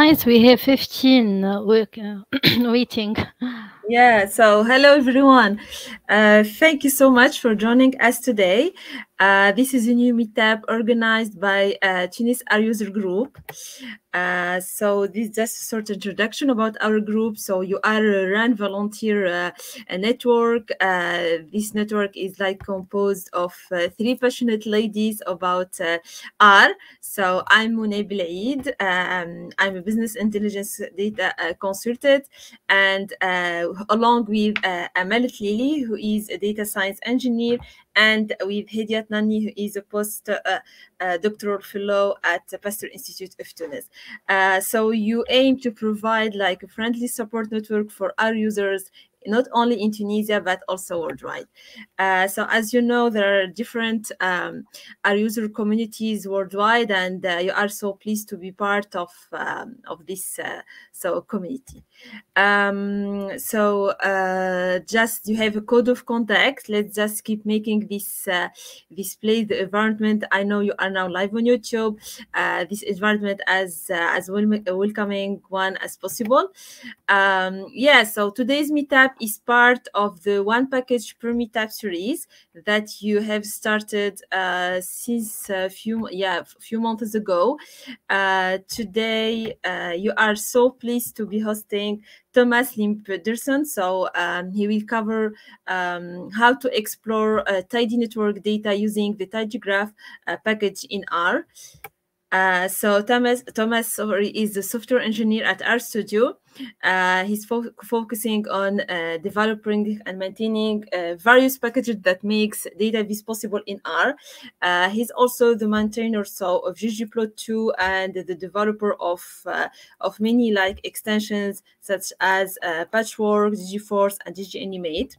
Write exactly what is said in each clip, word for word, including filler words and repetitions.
nice. We have fifteen uh, work, uh, waiting. Yeah, so hello everyone. Uh, thank you so much for joining us today. Uh, this is a new meetup organized by uh, Tunis R User Group. Uh, so this is just a short introduction about our group. So you are a run volunteer uh, a network. Uh, this network is like composed of uh, three passionate ladies about uh, R. So I'm Mouna Belaid. Um, I'm a business intelligence data uh, consultant, and uh, along with uh, Amelet Lili, who is a data science engineer, and with Hedia Tnani, who is a post uh, uh, doctoral fellow at the Pasteur Institute of Tunis. Uh, so you aim to provide like a friendly support network for our users, not only in Tunisia, but also worldwide. Uh, so as you know, there are different um, our user communities worldwide, and uh, you are so pleased to be part of, um, of this uh, so community. Um, so uh, just you have a code of conduct. Let's just keep making this uh, display the environment. I know you are now live on YouTube. Uh, this environment as, uh, as wel a welcoming one as possible. Um, yeah, so today's meetup is part of the one package per meetup series that you have started uh, since a few yeah few months ago. Uh, today uh, you are so pleased to be hosting Thomas Lin Pedersen. So um, he will cover um, how to explore uh, tidy network data using the tidygraph uh, package in R. Uh, so Thomas, Thomas sorry, is a software engineer at RStudio. Uh, he's fo focusing on uh, developing and maintaining uh, various packages that makes database possible in R. Uh, he's also the maintainer so of ggplot two and the developer of uh, of many like extensions such as uh, patchwork, ggforce, and gganimate.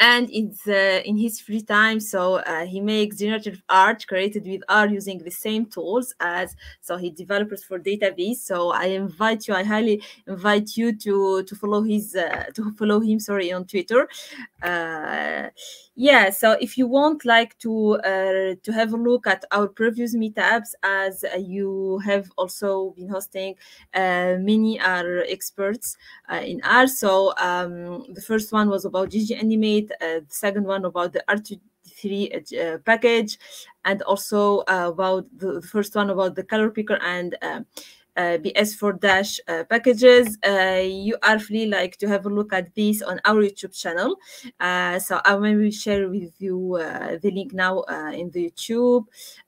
And it's uh, in his free time, so uh, he makes generative art created with R using the same tools as so he develops for database. So I invite you, I highly invite you to to follow his uh, to follow him. Sorry, on Twitter. Uh, yeah. So if you want like to uh, to have a look at our previous meetups, as uh, you have also been hosting uh, many R experts uh, in R. So um, the first one was about ggAnimate. Made uh, the second one about the R two D three uh, package, and also uh, about the, the first one about the color picker and uh, uh, B S four dash uh, packages. Uh, you are free like to have a look at this on our YouTube channel. Uh, so I will share with you uh, the link now uh, in the YouTube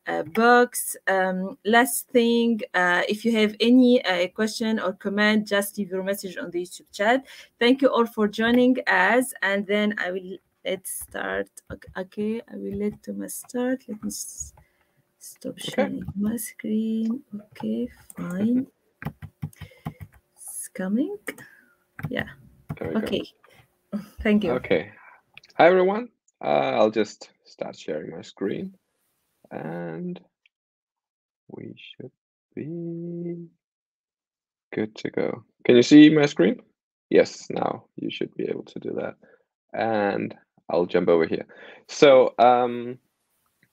uh, box. Um, last thing, uh, if you have any uh, question or comment, just leave your message on the YouTube chat. Thank you all for joining us, and then I will let's start. Okay, okay. I will let Thomas start. Let me stop sharing okay. my screen. Okay, fine. It's coming. Yeah. Okay. Go. Thank you. Okay. Hi, everyone. Uh, I'll just start sharing my screen. And we should be good to go. Can you see my screen? Yes, now you should be able to do that. And I'll jump over here. So, um,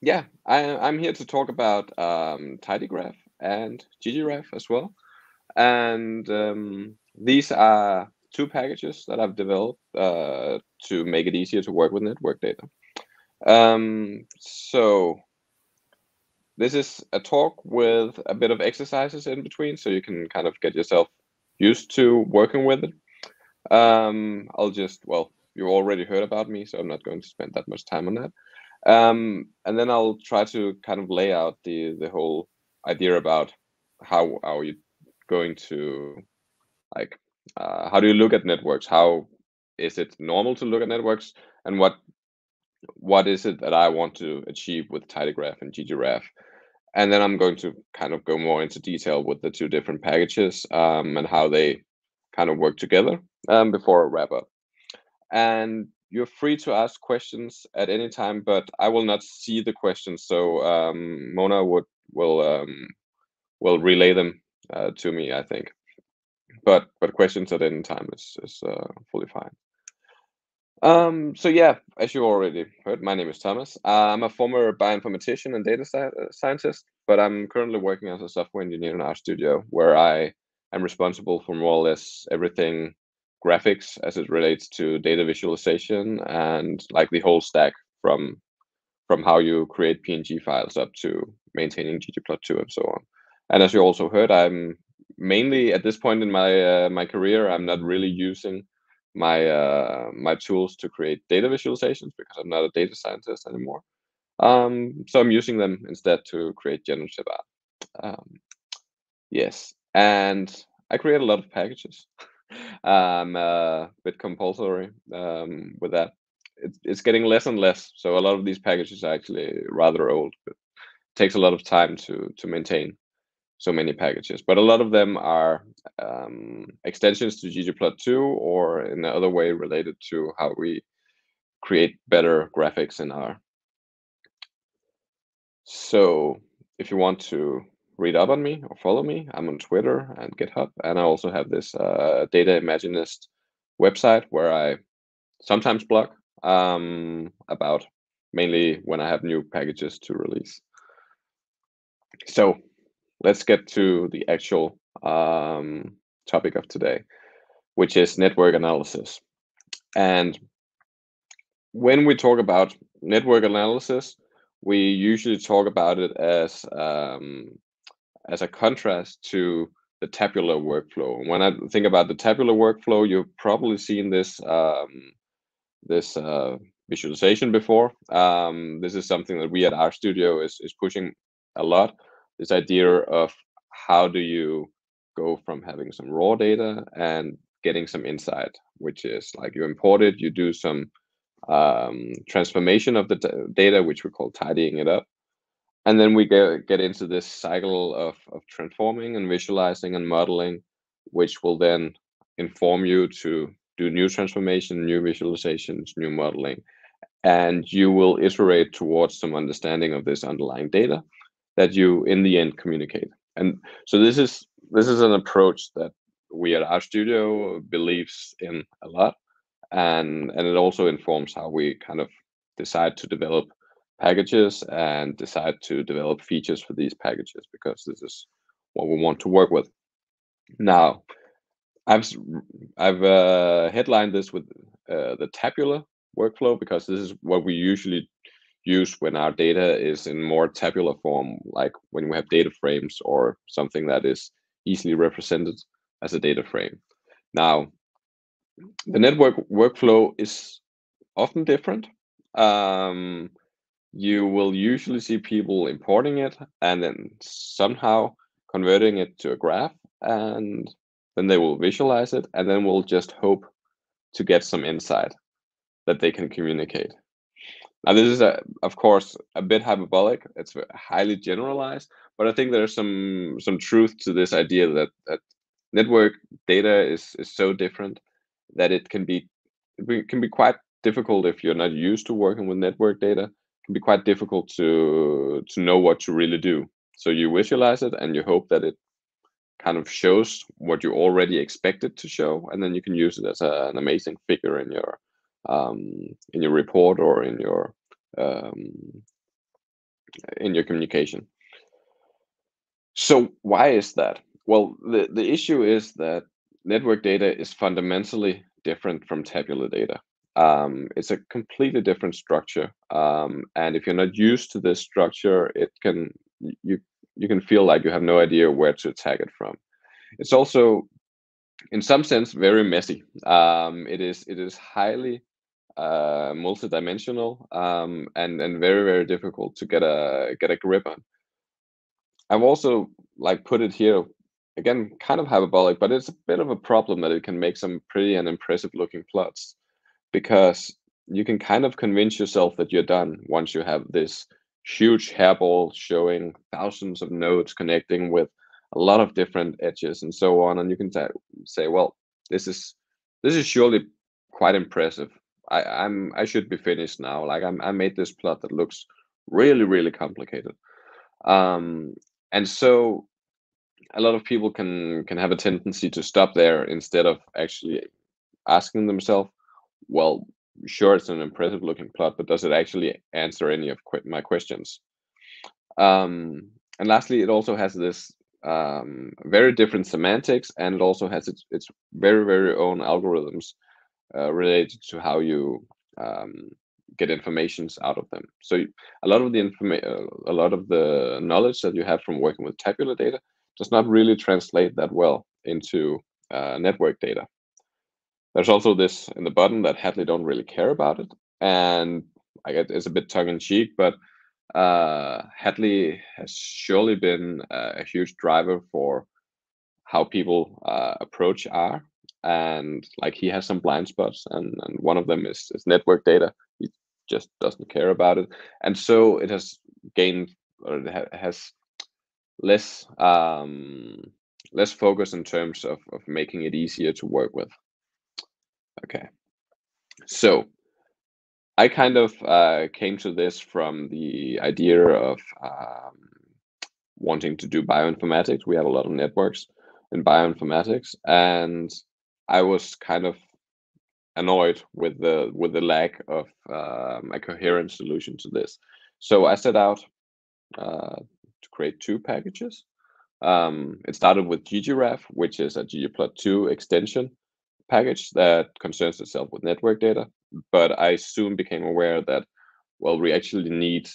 yeah, I, I'm here to talk about um, tidygraph and gggraph as well. And um, these are two packages that I've developed uh, to make it easier to work with network data. Um, so this is a talk with a bit of exercises in between, so you can kind of get yourself used to working with it. Um, I'll just, well, you already heard about me, so I'm not going to spend that much time on that. Um, and then I'll try to kind of lay out the, the whole idea about how are you going to, like, uh, how do you look at networks? How is it normal to look at networks? And what what is it that I want to achieve with tidygraph and gggraph? And then I'm going to kind of go more into detail with the two different packages um, and how they kind of work together um, before I wrap up. And you're free to ask questions at any time, but I will not see the questions. So um, Mouna would will um, will relay them uh, to me, I think. But but questions at any time is is uh, fully fine. Um, so yeah, as you already heard, my name is Thomas. I'm a former bioinformatician and data sci scientist, but I'm currently working as a software engineer in RStudio, where I I'm responsible for more or less everything graphics as it relates to data visualization and like the whole stack from from how you create P N G files up to maintaining ggplot two and so on. And as you also heard, I'm mainly at this point in my uh, my career, I'm not really using my uh, my tools to create data visualizations because I'm not a data scientist anymore. Um, so I'm using them instead to create generative art. Um, yes, and I create a lot of packages. I'm a bit compulsory um, with that. It, it's getting less and less. So a lot of these packages are actually rather old, but it takes a lot of time to to maintain so many packages. But a lot of them are um, extensions to ggplot two or in other way related to how we create better graphics in R. So if you want to read up on me or follow me, I'm on Twitter and GitHub. And I also have this uh, Data Imaginist website where I sometimes blog um, about mainly when I have new packages to release. So let's get to the actual um, topic of today, which is network analysis. And when we talk about network analysis, we usually talk about it as um, as a contrast to the tabular workflow. When I think about the tabular workflow, you've probably seen this um, this uh, visualization before. Um, this is something that we at RStudio is is pushing a lot. This idea of how do you go from having some raw data and getting some insight, which is like you import it, you do some um transformation of the data, which we call tidying it up, and then we get, get into this cycle of, of transforming and visualizing and modeling, which will then inform you to do new transformation, new visualizations, new modeling, and you will iterate towards some understanding of this underlying data that you in the end communicate. And so this is this is an approach that we at RStudio believes in a lot. And, and it also informs how we kind of decide to develop packages and decide to develop features for these packages, because this is what we want to work with. Now, I've, I've uh, headlined this with uh, the tabular workflow, because this is what we usually use when our data is in more tabular form, like when we have data frames or something that is easily represented as a data frame. Now, the network workflow is often different. Um, you will usually see people importing it and then somehow converting it to a graph, and then they will visualize it, and then we'll just hope to get some insight that they can communicate. Now, this is, a, of course, a bit hyperbolic. It's highly generalized, but I think there's some some truth to this idea that, that network data is, is so different that it can be it can be quite difficult if you're not used to working with network data. It can be quite difficult to to know what to really do. So you visualize it and you hope that it kind of shows what you already expect it to show, and then you can use it as a, an amazing figure in your um, in your report or in your um, in your communication. So why is that? Well, the the issue is that network data is fundamentally different from tabular data. Um, it's a completely different structure, um, and if you're not used to this structure, it can you you can feel like you have no idea where to attack it from. It's also, in some sense, very messy. Um, it is it is highly uh, multidimensional um, and and very very difficult to get a get a grip on. I've also like put it here. Again, kind of hyperbolic, but it's a bit of a problem that it can make some pretty and impressive looking plots, because you can kind of convince yourself that you're done once you have this huge hairball showing thousands of nodes connecting with a lot of different edges and so on. And you can say, well, this is this is surely quite impressive. I, I'm I should be finished now. Like I'm, I made this plot that looks really, really complicated. Um, and so a lot of people can can have a tendency to stop there instead of actually asking themselves, well, sure, it's an impressive looking plot, but does it actually answer any of my questions? Um, and lastly, it also has this um, very different semantics, and it also has its, its very, very own algorithms uh, related to how you um, get informations out of them. So you, a lot of the information, a lot of the knowledge that you have from working with tabular data does not really translate that well into uh, network data. There's also this in the bottom that Hadley don't really care about it, and I guess it's a bit tongue in cheek, but uh, Hadley has surely been uh, a huge driver for how people uh, approach R, and like he has some blind spots, and, and one of them is, is network data. He just doesn't care about it, and so it has gained, or it ha has less um, less focus in terms of, of making it easier to work with. Okay, so I kind of uh, came to this from the idea of um, wanting to do bioinformatics. We have a lot of networks in bioinformatics, and I was kind of annoyed with the with the lack of um, a coherent solution to this. So I set out uh, to create two packages. Um, it started with gggraph, which is a ggplot two extension package that concerns itself with network data, but I soon became aware that, well, we actually need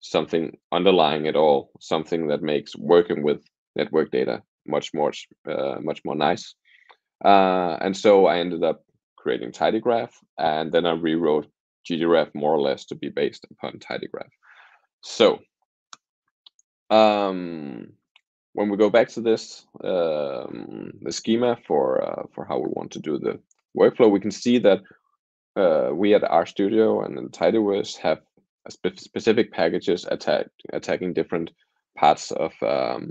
something underlying it all, something that makes working with network data much more uh, much more nice. Uh, and so I ended up creating tidygraph, and then I rewrote gggraph more or less to be based upon tidygraph. So um, when we go back to this, um, the schema for uh, for how we want to do the workflow, we can see that uh, we at RStudio and in tidyverse have a spe specific packages attack attacking different parts of um,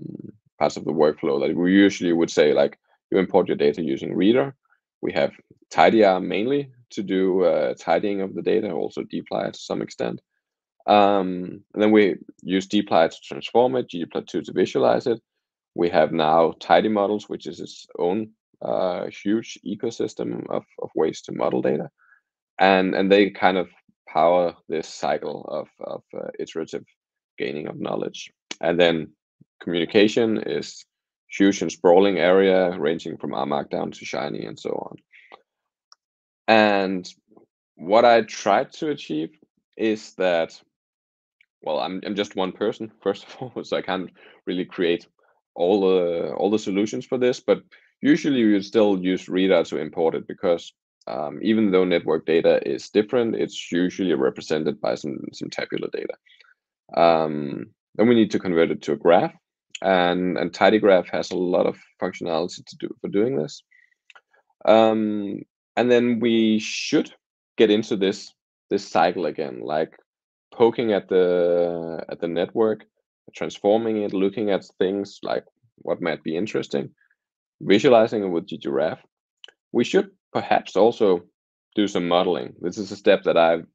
parts of the workflow. That we usually would say, like, you import your data using reader. We have tidyr mainly to do uh, tidying of the data, also dplyr to some extent. Um, and then we use dplyr to transform it, ggplot two to visualize it. We have now tidy models, which is its own uh, huge ecosystem of, of ways to model data, and and they kind of power this cycle of, of uh, iterative gaining of knowledge. And then communication is huge and sprawling area, ranging from R Markdown to Shiny and so on. And what I tried to achieve is that, well, I'm I'm just one person, first of all, so I can't really create all the all the solutions for this, but usually you would still use reader to import it, because um, even though network data is different, it's usually represented by some some tabular data. Um, then we need to convert it to a graph, and and tidygraph has a lot of functionality to do for doing this. Um, and then we should get into this this cycle again, like poking at the at the network, transforming it, looking at things like what might be interesting, visualizing it with gggraph. We should perhaps also do some modeling. This is a step that I've,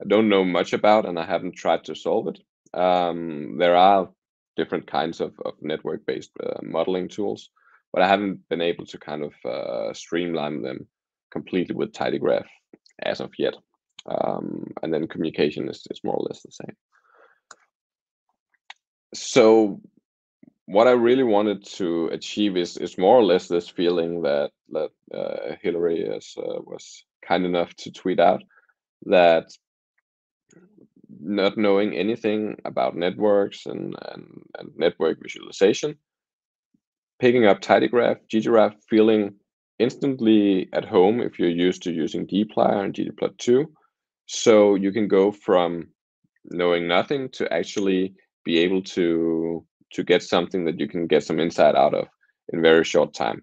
I don't know much about, and I haven't tried to solve it. Um, there are different kinds of, of network-based uh, modeling tools, but I haven't been able to kind of uh, streamline them completely with tidygraph as of yet. Um, and then communication is, is more or less the same. So what I really wanted to achieve is is more or less this feeling that that uh, Hillary is, uh, was kind enough to tweet out, that not knowing anything about networks and, and, and network visualization, picking up tidygraph, gggraph, feeling instantly at home if you're used to using dplyr and ggplot two. So you can go from knowing nothing to actually be able to to get something that you can get some insight out of in very short time.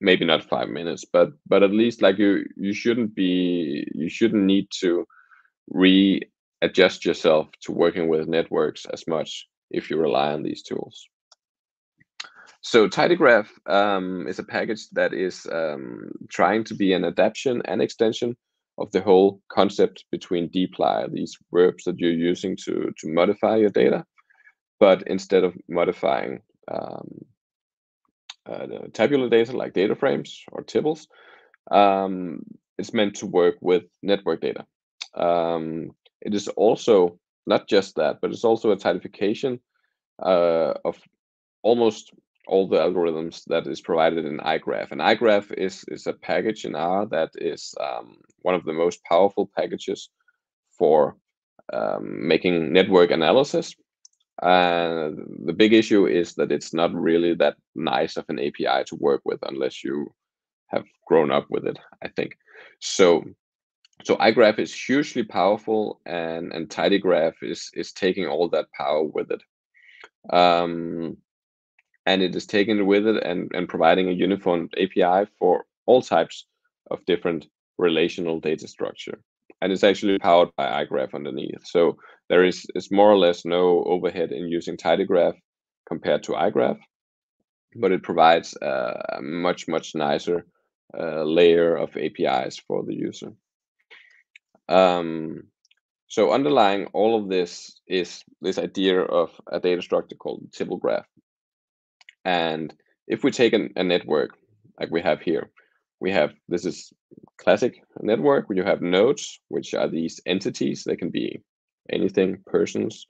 Maybe not five minutes, but but at least, like, you you shouldn't be you shouldn't need to readjust yourself to working with networks as much if you rely on these tools. So tidygraph um, is a package that is um, trying to be an adaptation and extension of the whole concept between dplyr, these verbs that you're using to, to modify your data. But instead of modifying um, uh, the tabular data like data frames or tibbles, um, it's meant to work with network data. Um, it is also not just that, but it's also a tidification uh, of almost all the algorithms that is provided in igraph. And igraph is, is a package in R that is um, one of the most powerful packages for um, making network analysis. Uh, the big issue is that it's not really that nice of an A P I to work with unless you have grown up with it, I think. So, so igraph is hugely powerful, and, and tidygraph is, is taking all that power with it. Um, and it is taken with it and, and providing a uniform A P I for all types of different relational data structure. And it's actually powered by igraph underneath. So there is, is more or less no overhead in using tidygraph compared to igraph, but it provides a much, much nicer uh, layer of A P Is for the user. Um, so underlying all of this is this idea of a data structure called tibble graph. And if we take an, a network like we have here, we have, this is classic network where you have nodes, which are these entities. They can be anything, persons,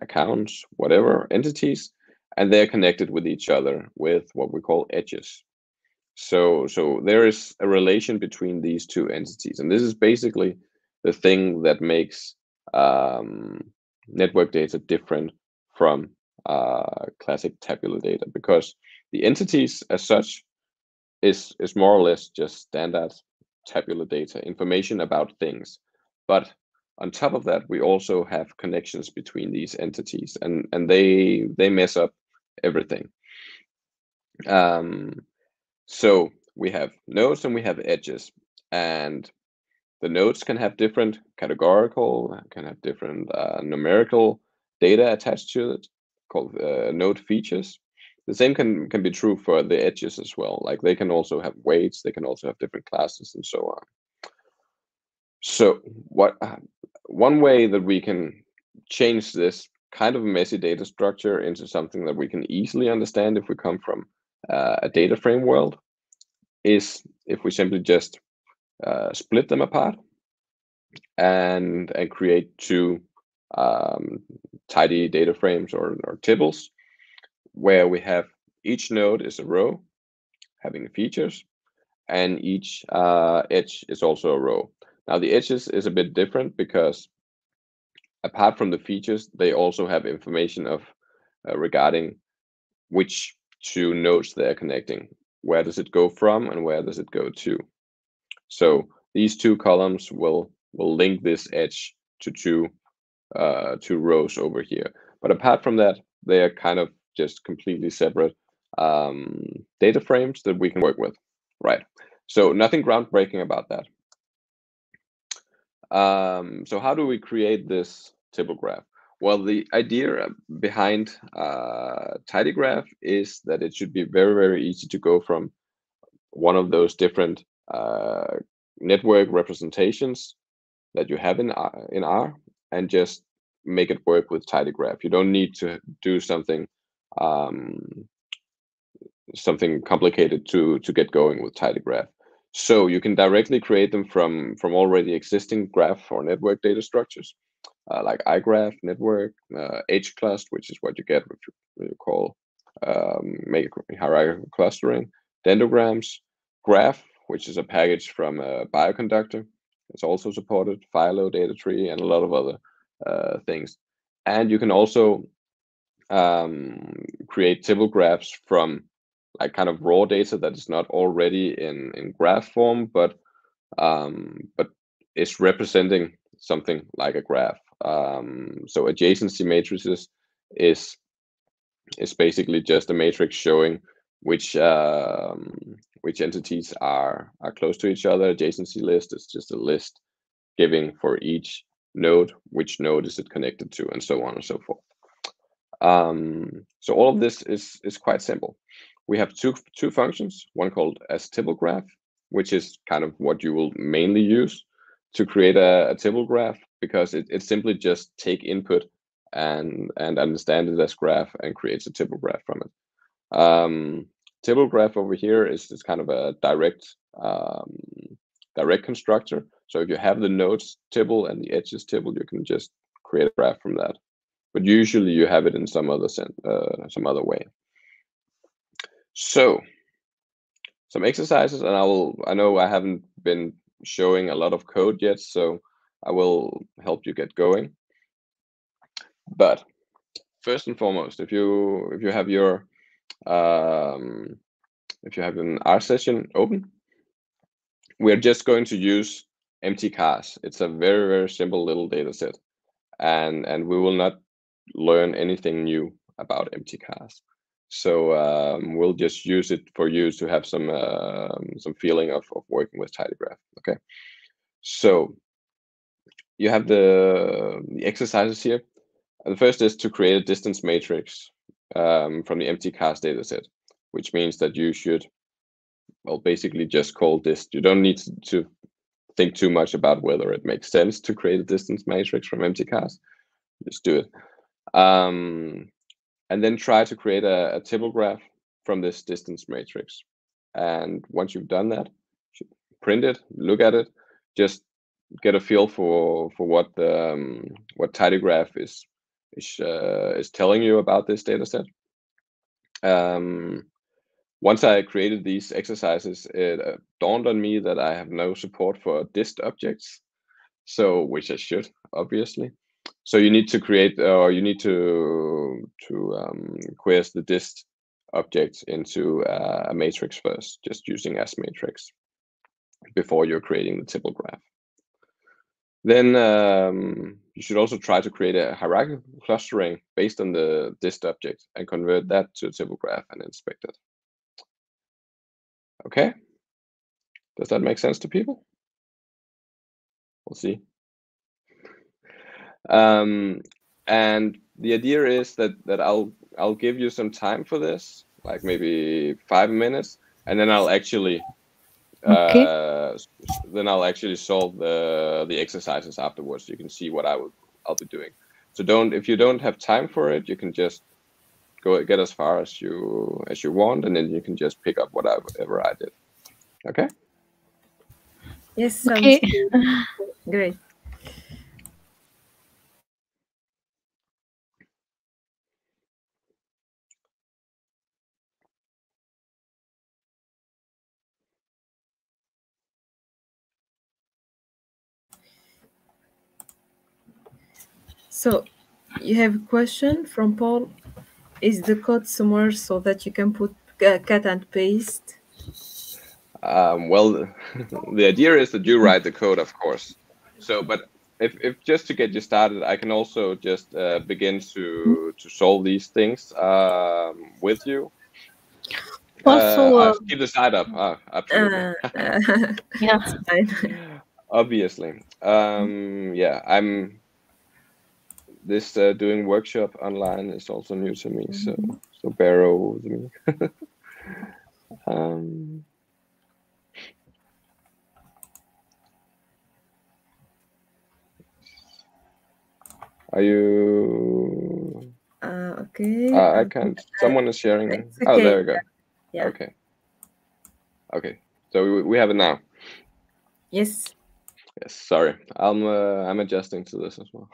accounts, whatever, entities, and they're connected with each other with what we call edges. So, so there is a relation between these two entities. And this is basically the thing that makes um, network data different from Uh, classic tabular data, because the entities as such is, is more or less just standard tabular data, information about things. But on top of that, we also have connections between these entities, and, and they, they mess up everything. Um, so we have nodes and we have edges, and the nodes can have different categorical, can have different uh, numerical data attached to it, called uh, node features. The same can, can be true for the edges as well. Like they can also have weights, they can also have different classes and so on. So what uh, one way that we can change this kind of messy data structure into something that we can easily understand if we come from uh, a data frame world is if we simply just uh, split them apart and, and create two um, tidy data frames or, or tibbles, where we have each node is a row having features, and each uh, edge is also a row. Now the edges is a bit different because apart from the features, they also have information of uh, regarding which two nodes they're connecting. Where does it go from and where does it go to? So these two columns will, will link this edge to two uh two rows over here, but apart from that they are kind of just completely separate um data frames that we can work with, right? So nothing groundbreaking about that. Um so how do we create this tibble graph? Well, the idea behind uh tidygraph is that it should be very very easy to go from one of those different uh network representations that you have in R, in R and just make it work with tidygraph. You don't need to do something um, something complicated to, to get going with tidygraph. So you can directly create them from, from already existing graph or network data structures, uh, like igraph, network, uh, HClust, which is what you get, which you call um, make hierarchical clustering, dendrograms, graph, which is a package from a bioconductor. It's also supported Philo, data tree, and a lot of other uh, things. And you can also um, create tibble graphs from like kind of raw data that is not already in, in graph form, but um, but is representing something like a graph. Um, so adjacency matrices is is basically just a matrix showing which um, which entities are are close to each other. Adjacency list is just a list giving for each node which node is it connected to, and so on and so forth. Um, so all of this is is quite simple. We have two two functions, one called as tibble graph, which is kind of what you will mainly use to create a, a tibble graph, because it, it simply just take input and and understand it as graph and creates a tibble graph from it. Um, tibble graph over here is this kind of a direct um, direct constructor. So if you have the nodes tibble and the edges tibble, you can just create a graph from that. But usually you have it in some other sen uh, some other way. So some exercises, and I will, I know I haven't been showing a lot of code yet, so I will help you get going. But first and foremost, if you if you have your um, if you have an R session open, we're just going to use empty cars. It's a very very simple little data set, and and we will not learn anything new about empty cars. So um, we'll just use it for you to have some uh, some feeling of, of working with tidygraph. Okay, so you have the, the exercises here. And the first is to create a distance matrix um, from the empty cars data set, which means that you should, well, basically just call this. You don't need to think too much about whether it makes sense to create a distance matrix from empty cars. Just do it. Um, and then try to create a, a table graph from this distance matrix. And once you've done that, print it, look at it, just get a feel for for what the um, what tidygraph is is uh, is telling you about this data set. Um, once I created these exercises, it uh, dawned on me that I have no support for dist objects, so which I should, obviously. So you need to create, or you need to to um, queries the dist objects into uh, a matrix first, just using as matrix before you're creating the table graph. Then um, you should also try to create a hierarchical clustering based on the dist object and convert that to a table graph and inspect it. Okay, does that make sense to people? We'll see. Um, and the idea is that that I'll I'll give you some time for this, like maybe five minutes, and then I'll actually. Okay. Uh, then I'll actually solve the the exercises afterwards. You can see what I will I'll be doing. So don't, if you don't have time for it, you can just go get as far as you as you want, and then you can just pick up whatever I did. Okay. Yes. Okay. Great. So you have a question from Paul. Is the code somewhere so that you can put uh, cut and paste? Um, well, the idea is that you write the code, of course. So, but if, if just to get you started, I can also just uh, begin to, to solve these things um, with you. Also, uh, uh, keep the side up. Ah, absolutely. Uh, uh, yeah. Obviously. Um, yeah, I'm... This uh, doing workshop online is also new to me, so so bear with me. um, are you? Uh, okay. Uh, I can't. Someone is sharing. Okay. Oh, there we go. Yeah. Okay. Okay. So we we have it now. Yes. Yes. Sorry, I'm uh, I'm adjusting to this as well.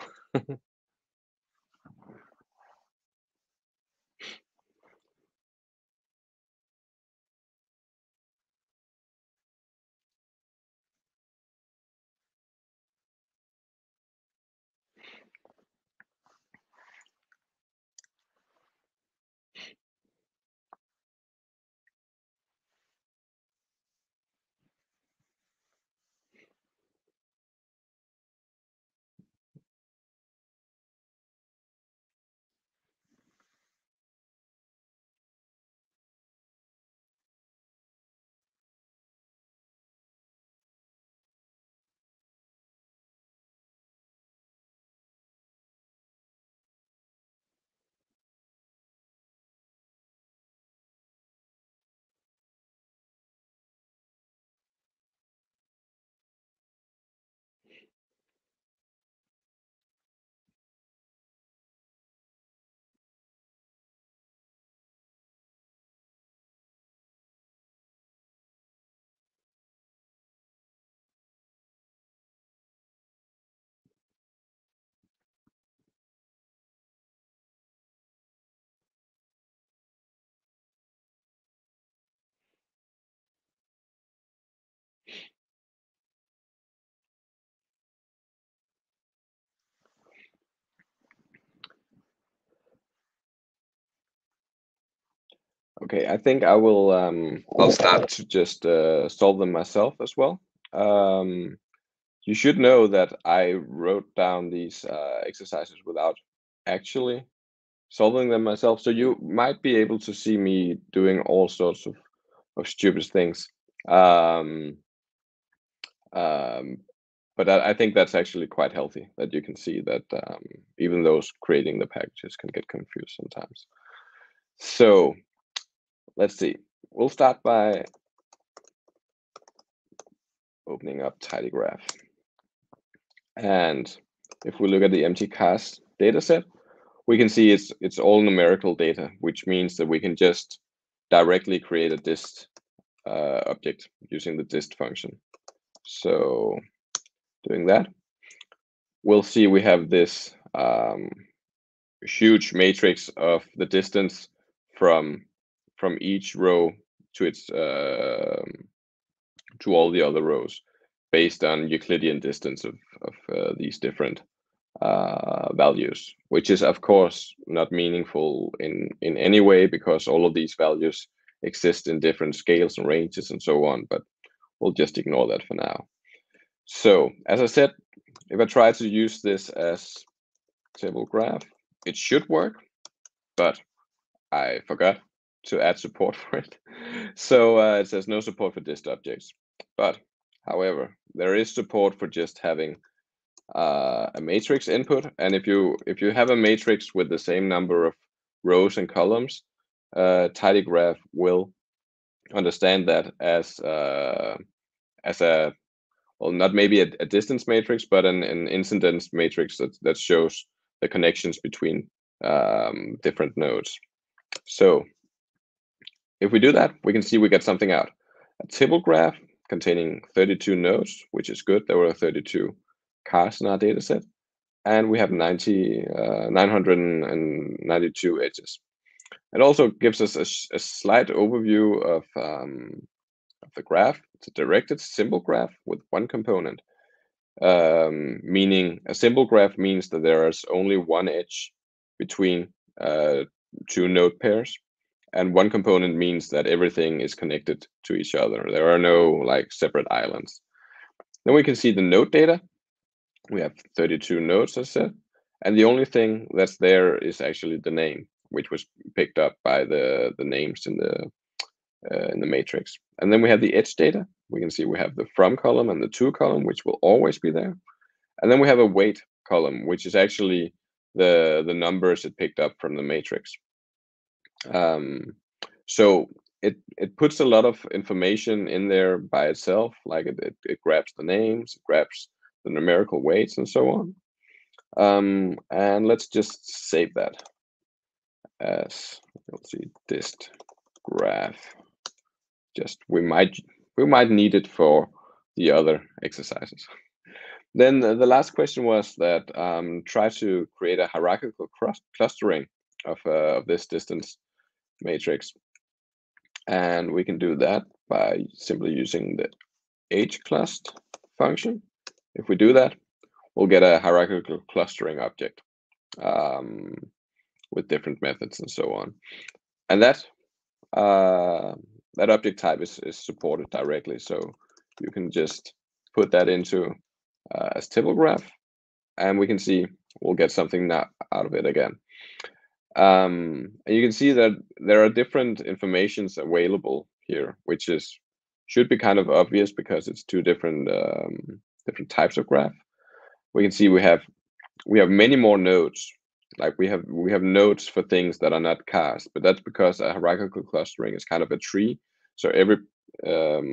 Okay, I think I will. Um, I'll start to just uh, solve them myself as well. Um, you should know that I wrote down these uh, exercises without actually solving them myself, so you might be able to see me doing all sorts of of stupid things. Um, um, but I, I think that's actually quite healthy that you can see that um, even those creating the packages can get confused sometimes. So let's see. We'll start by opening up tidygraph. And if we look at the empty cast dataset, we can see it's it's all numerical data, which means that we can just directly create a dist uh, object using the dist function. So doing that, we'll see we have this um, huge matrix of the distance from from each row to its uh, to all the other rows, based on Euclidean distance of of uh, these different uh values, which is of course not meaningful in in any way, because all of these values exist in different scales and ranges and so on, but we'll just ignore that for now. So as I said, if I try to use this as table graph, it should work, but I forgot to add support for it. So uh, it says no support for dist objects, but however there is support for just having Uh, a matrix input, and if you if you have a matrix with the same number of rows and columns, uh, tidygraph will understand that as uh, as a, well, not maybe a, a distance matrix, but an, an incidence matrix that that shows the connections between um, different nodes. So if we do that, we can see we get something out. A table graph containing thirty-two nodes, which is good. There were thirty-two cars in our data set, and we have nine hundred ninety-two edges. It also gives us a, a slight overview of, um, of the graph. It's a directed simple graph with one component, um, meaning a simple graph means that there is only one edge between uh, two node pairs, and one component means that everything is connected to each other. There are no like separate islands. Then we can see the node data. We have thirty-two nodes, as I said, and the only thing that's there is actually the name, which was picked up by the the names in the uh, in the matrix. And then we have the edge data. We can see we have the from column and the to column, which will always be there. And then we have a weight column, which is actually the the numbers it picked up from the matrix. Um, so it it puts a lot of information in there by itself. Like it it, it grabs the names, it grabs the numerical weights and so on. Um, and let's just save that as, let's see, dist graph. Just we might we might need it for the other exercises. Then the, the last question was that um, try to create a hierarchical cross clustering of uh, of this distance matrix, and we can do that by simply using the HClust function. If we do that, we'll get a hierarchical clustering object um, with different methods and so on. And that uh, that object type is, is supported directly. So you can just put that into uh, as table graph, and we can see we'll get something now out of it again. Um, and you can see that there are different informations available here, which is should be kind of obvious because it's two different um, different types of graph. We can see we have we have many more nodes. Like we have we have nodes for things that are not cast, but that's because a hierarchical clustering is kind of a tree. So every um,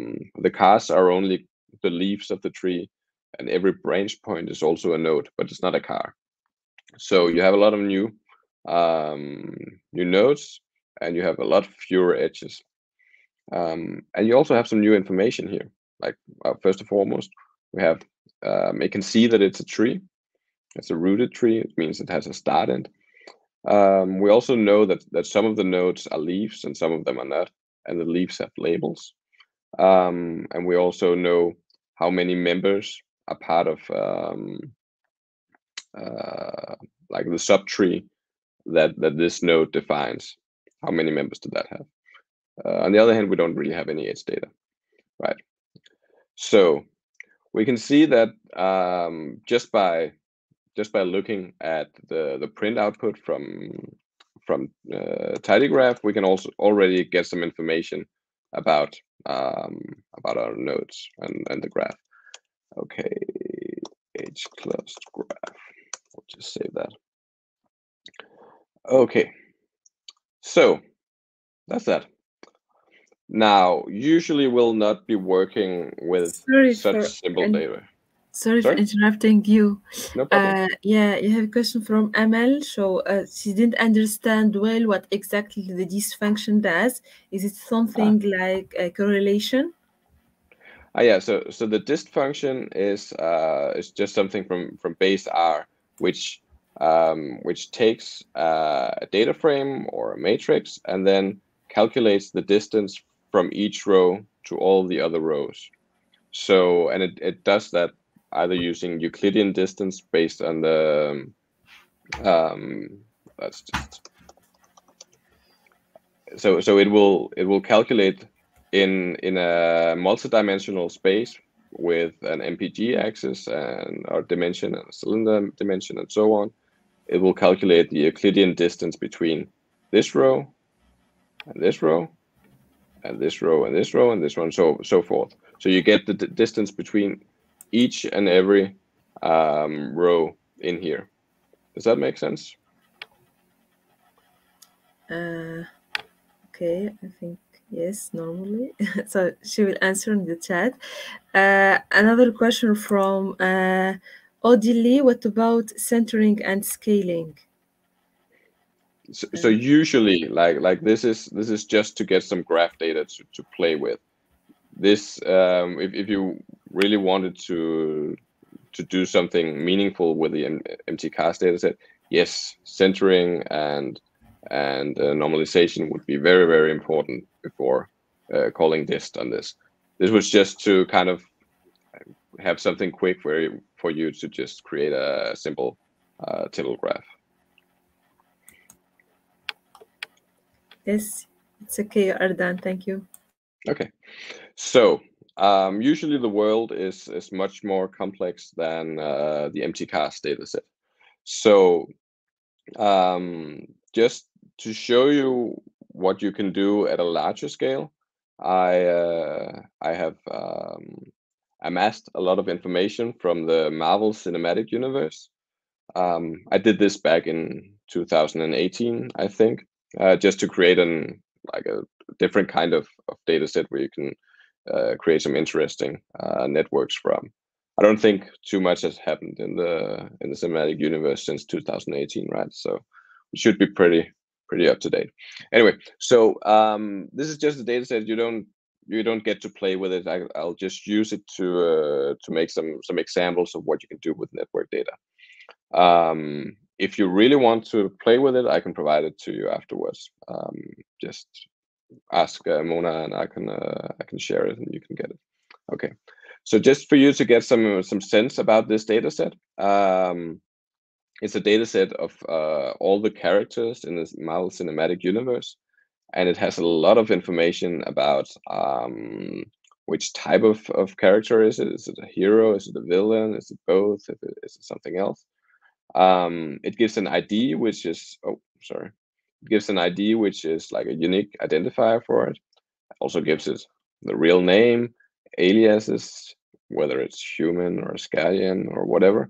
the casts are only the leaves of the tree, and every branch point is also a node, but it's not a car. So you have a lot of new um, new nodes, and you have a lot fewer edges, um, and you also have some new information here. Like uh, first and foremost, we have, um, it can see that it's a tree. It's a rooted tree. It means it has a start end. Um, we also know that, that some of the nodes are leaves and some of them are not, and the leaves have labels. Um, and we also know how many members are part of um, uh, like the subtree that, that this node defines. How many members did that have? Uh, on the other hand, we don't really have any edge data, right? So we can see that um, just by just by looking at the the print output from from uh, tidygraph, we can also already get some information about um, about our nodes and, and the graph. Okay, HClust graph. We'll just save that. Okay, so that's that. Now, usually we'll not be working with sorry such simple an, data. Sorry, sorry for interrupting you. No problem. Uh, yeah, you have a question from Amel. So uh, she didn't understand well what exactly this function does. Is it something ah. like a correlation? Ah, yeah. So, so the dist function is uh, is just something from from base R, which um, which takes uh, a data frame or a matrix and then calculates the distance from each row to all the other rows. So, and it, it does that either using Euclidean distance based on the, um, let's just, so, so it will, it will calculate in, in a multidimensional space with an M P G axis and our dimension and a cylinder dimension and so on. It will calculate the Euclidean distance between this row and this row, and this row and this row and this one, so so forth. So you get the d distance between each and every um, row in here. Does that make sense? Uh, okay, I think yes, normally. So she will answer in the chat. Uh, another question from uh, Odile, what about centering and scaling? So, so usually, like like this is this is just to get some graph data to, to play with. This, um, if if you really wanted to to do something meaningful with the M T cast dataset, yes, centering and and uh, normalization would be very very important before uh, calling dist on this. This was just to kind of have something quick for you, for you to just create a simple uh, table graph. Yes, it's okay, Ardan, thank you. Okay, so um, usually the world is, is much more complex than uh, the M T cast dataset. So um, just to show you what you can do at a larger scale, I, uh, I have um, amassed a lot of information from the Marvel Cinematic Universe. Um, I did this back in two thousand eighteen, I think. Uh, just to create an like a different kind of, of data set where you can uh, create some interesting uh, networks from. I don't think too much has happened in the in the cinematic universe since two thousand eighteen, right? So it should be pretty pretty up to date. Anyway, so um, this is just a data set. You don't you don't get to play with it. I, I'll just use it to uh, to make some some examples of what you can do with network data. Um, If you really want to play with it, I can provide it to you afterwards. Um, just ask uh, Mouna, and I can uh, I can share it, and you can get it. Okay. So just for you to get some some sense about this data set, um, it's a data set of uh, all the characters in this Marvel Cinematic Universe, and it has a lot of information about um, which type of of character is it? Is it a hero? Is it a villain? Is it both? Is it, is it something else? Um, it gives an I D, which is oh sorry, it gives an I D which is like a unique identifier for it. It also gives it the real name, aliases, whether it's human or Scallion or whatever.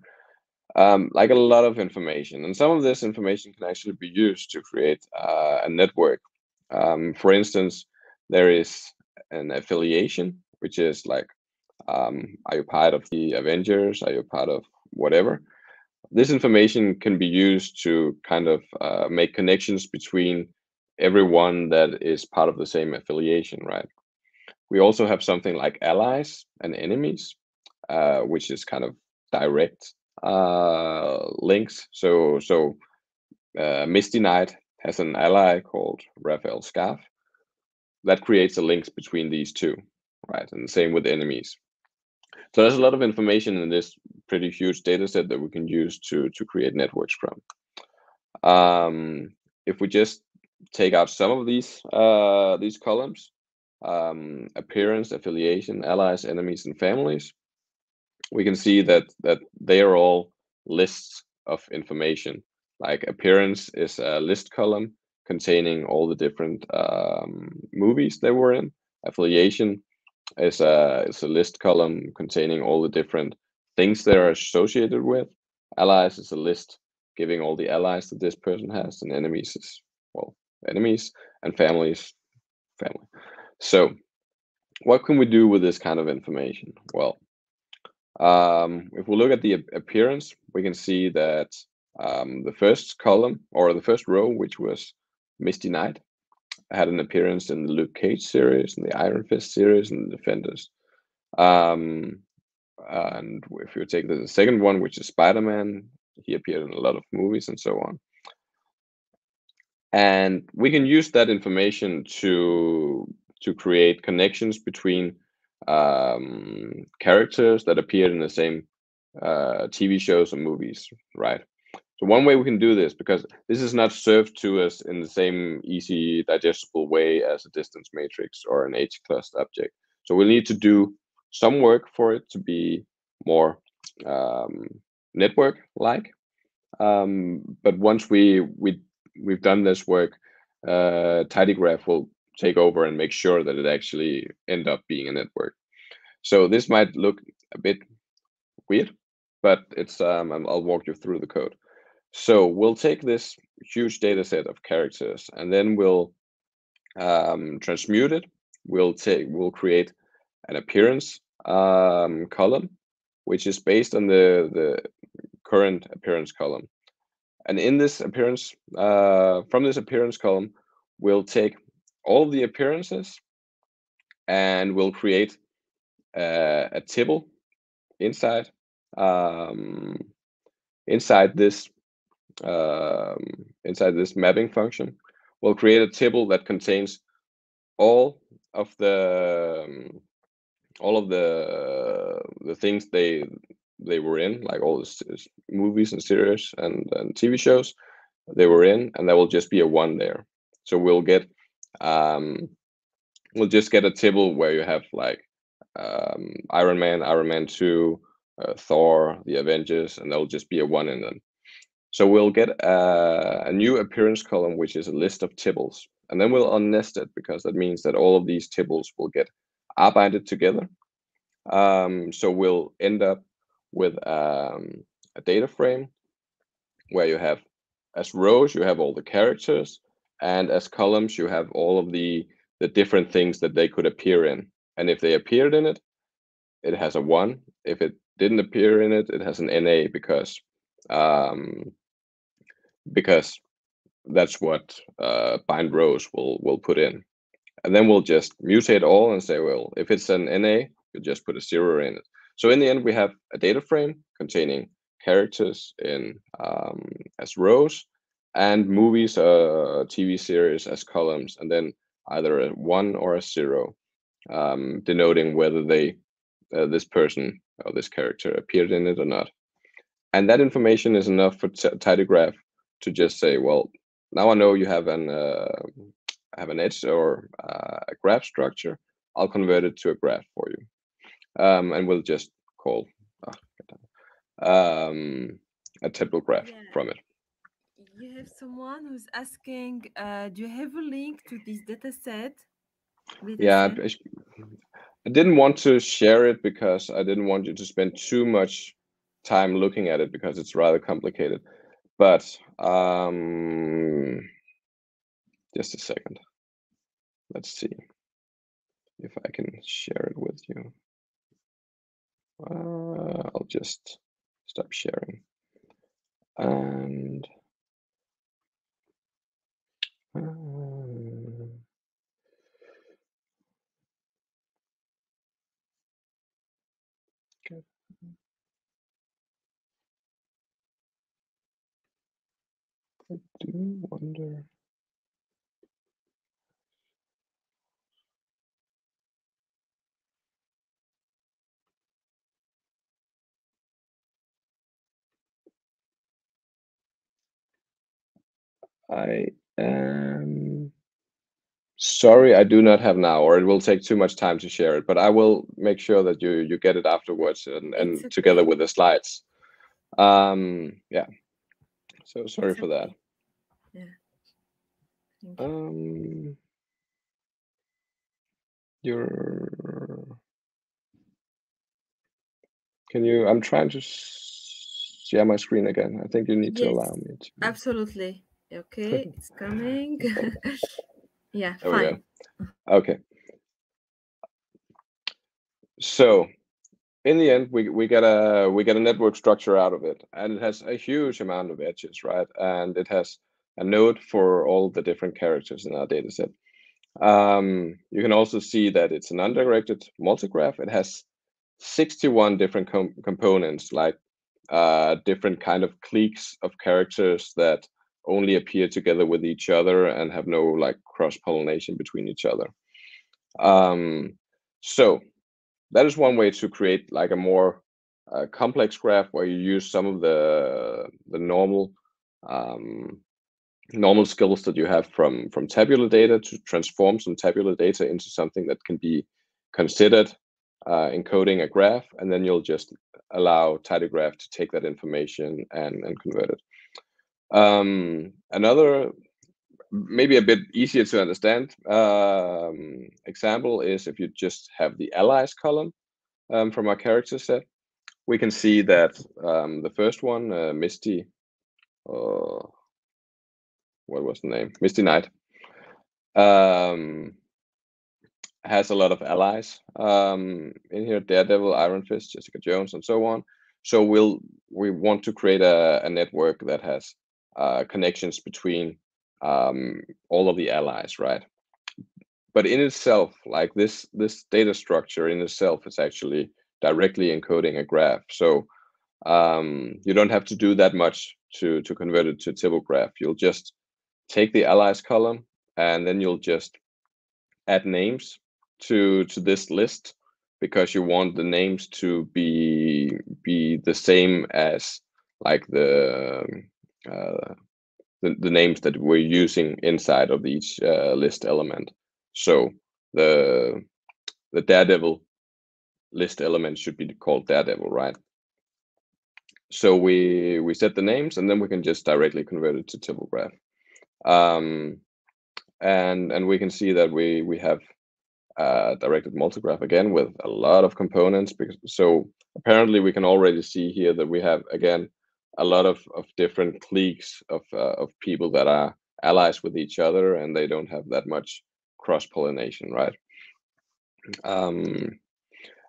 Um, like a lot of information, and some of this information can actually be used to create uh, a network. Um, for instance, there is an affiliation, which is like, um, are you part of the Avengers? Are you part of whatever? This information can be used to kind of uh, make connections between everyone that is part of the same affiliation, right? We also have something like allies and enemies, uh, which is kind of direct uh, links. So, so uh, Misty Knight has an ally called Raphael Scarf. That creates a link between these two, right? And the same with enemies. So there's a lot of information in this pretty huge data set that we can use to to create networks from. Um, if we just take out some of these uh, these columns, um, appearance, affiliation, allies, enemies, and families, we can see that that they are all lists of information. Like appearance is a list column containing all the different um, movies they were in. Affiliation is a, is a list column containing all the different things they are associated with. Allies is a list giving all the allies that this person has, and enemies is, well, enemies, and families, family. So what can we do with this kind of information? Well, um, if we look at the appearance, we can see that um, the first column or the first row, which was Misty Knight, had an appearance in the Luke Cage series, and the Iron Fist series, and the Defenders. Um, and if you take the second one, which is Spider-Man, he appeared in a lot of movies and so on. And we can use that information to to create connections between um, characters that appeared in the same uh, T V shows or movies, right? So one way we can do this, because this is not served to us in the same easy, digestible way as a distance matrix or an HClust object. So we'll need to do some work for it to be more um, network-like. Um, but once we, we, we've done this work, uh, tidygraph will take over and make sure that it actually ends up being a network. So this might look a bit weird, but it's um, I'll walk you through the code. So we'll take this huge data set of characters, and then we'll um, transmute it. We'll take we'll create an appearance um, column, which is based on the the current appearance column. And in this appearance, uh, from this appearance column, we'll take all of the appearances, and we'll create a, a table inside um, inside this. Um, inside this mapping function, we'll create a table that contains all of the um, all of the uh, the things they they were in, like all the movies and series and, and T V shows they were in, and there will just be a one there. So we'll get um, we'll just get a table where you have like um, Iron Man, Iron Man two, uh, Thor, the Avengers, and there'll just be a one in them. So we'll get a, a new appearance column, which is a list of tibbles. And then we'll unnest it, because that means that all of these tibbles will get arbeited together. Um, so we'll end up with um, a data frame where you have, as rows, you have all the characters, and as columns, you have all of the, the different things that they could appear in. And if they appeared in it, it has a one. If it didn't appear in it, it has an N A, because um because that's what uh bind rows will will put in. And then we'll just mutate all and say, well, if it's an N A, you just put a zero in it. So in the end, we have a data frame containing characters in um as rows, and movies, uh T V series as columns, and then either a one or a zero, um denoting whether they uh, this person or this character appeared in it or not. And that information is enough for tidygraph to just say, well, now I know you have an uh, have an edge or uh, a graph structure. I'll convert it to a graph for you, um, and we'll just call oh, um, a table graph yeah. from it. You have someone who's asking, uh, do you have a link to this data set? Data yeah, set? I didn't want to share it because I didn't want you to spend too much time looking at it, because it's rather complicated. But um just a second, let's see if I can share it with you. uh, I'll just stop sharing, and um, okay. I do wonder. I am. Sorry, I do not have now, or it will take too much time to share it, but I will make sure that you you get it afterwards and, and okay. together with the slides. Um, yeah, so sorry okay. for that. Yeah. Thank you. Um, you're... Can you, I'm trying to share my screen again. I think you need yes, to allow me to. Absolutely. Okay, it's coming. Yeah, there fine. We go. Okay. So in the end, we we get a we get a network structure out of it, and it has a huge amount of edges, right? And it has a node for all the different characters in our data set. Um, you can also see that it's an undirected multigraph. It has sixty-one different com components, like uh, different kind of cliques of characters that only appear together with each other and have no like cross-pollination between each other. Um, so that is one way to create like a more uh, complex graph where you use some of the the normal um, normal skills that you have from from tabular data to transform some tabular data into something that can be considered uh, encoding a graph, and then you'll just allow tidygraph to take that information and, and convert it. Um, another, maybe a bit easier to understand um, example is if you just have the allies column um, from our character set, we can see that um, the first one, uh, Misty, uh, what was the name? Misty Knight, um, has a lot of allies um, in here, Daredevil, Iron Fist, Jessica Jones, and so on. So we'll, we want to create a, a network that has Uh, connections between um, all of the allies, right? But in itself, like this, this data structure in itself is actually directly encoding a graph. So um, you don't have to do that much to to convert it to a table graph. You'll just take the allies column and then you'll just add names to to this list because you want the names to be be the same as like the Uh, the, the names that we're using inside of each uh, list element. So the the Daredevil list element should be called Daredevil, right? So we we set the names, and then we can just directly convert it to table graph. Um, and and we can see that we we have uh, directed multigraph again with a lot of components. Because so apparently we can already see here that we have again a lot of, of different cliques of, uh, of people that are allies with each other, and they don't have that much cross-pollination, right? Um,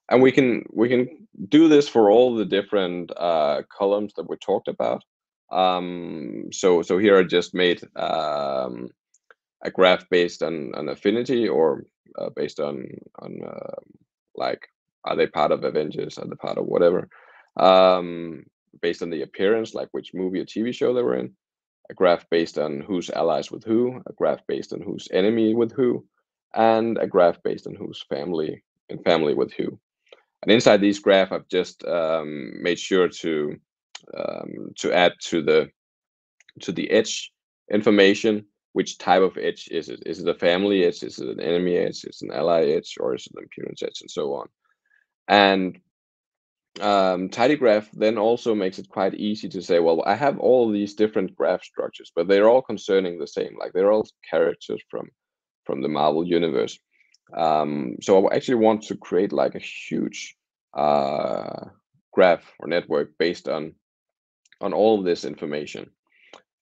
and we can we can do this for all the different uh, columns that we talked about. Um, so so here I just made um, a graph based on, on affinity, or uh, based on, on uh, like, are they part of Avengers, are they part of whatever? Um, based on the appearance, like which movie or T V show they were in, a graph based on who's allies with who, a graph based on who's enemy with who, and a graph based on who's family and family with who. And inside these graphs, I've just um, made sure to um, to add to the to the edge information, which type of edge is it? Is it a family edge? Is it an enemy edge? Is it an ally edge? Or is it an appearance edge? And so on. And um tidygraph then also makes it quite easy to say, well, I have all these different graph structures, but they're all concerning the same, like they're all characters from from the Marvel universe. Um so I actually want to create like a huge uh graph or network based on on all of this information,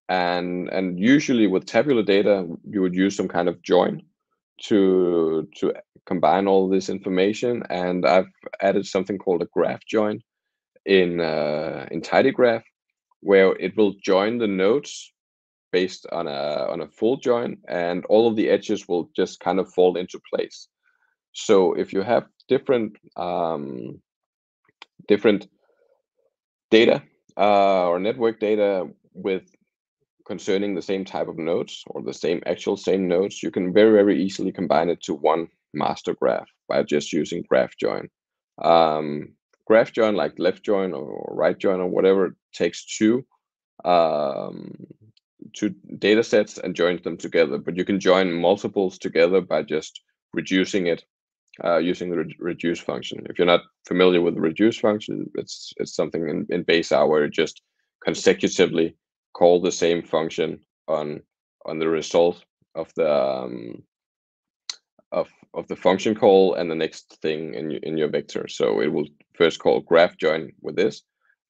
and and usually with tabular data you would use some kind of join to to combine all this information, and I've added something called a graph join in uh, in tidygraph, where it will join the nodes based on a on a full join, and all of the edges will just kind of fall into place. So if you have different um, different data uh, or network data with concerning the same type of nodes or the same actual same nodes, you can very, very easily combine it to one master graph by just using graph join. Um, graph join, like left join or right join or whatever, takes two um, two data sets and joins them together, but you can join multiples together by just reducing it uh, using the re reduce function. If you're not familiar with the reduce function, it's it's something in, in base hour where you just consecutively call the same function on on the result of the um, of of the function call and the next thing in in your vector. So it will first call graph join with this,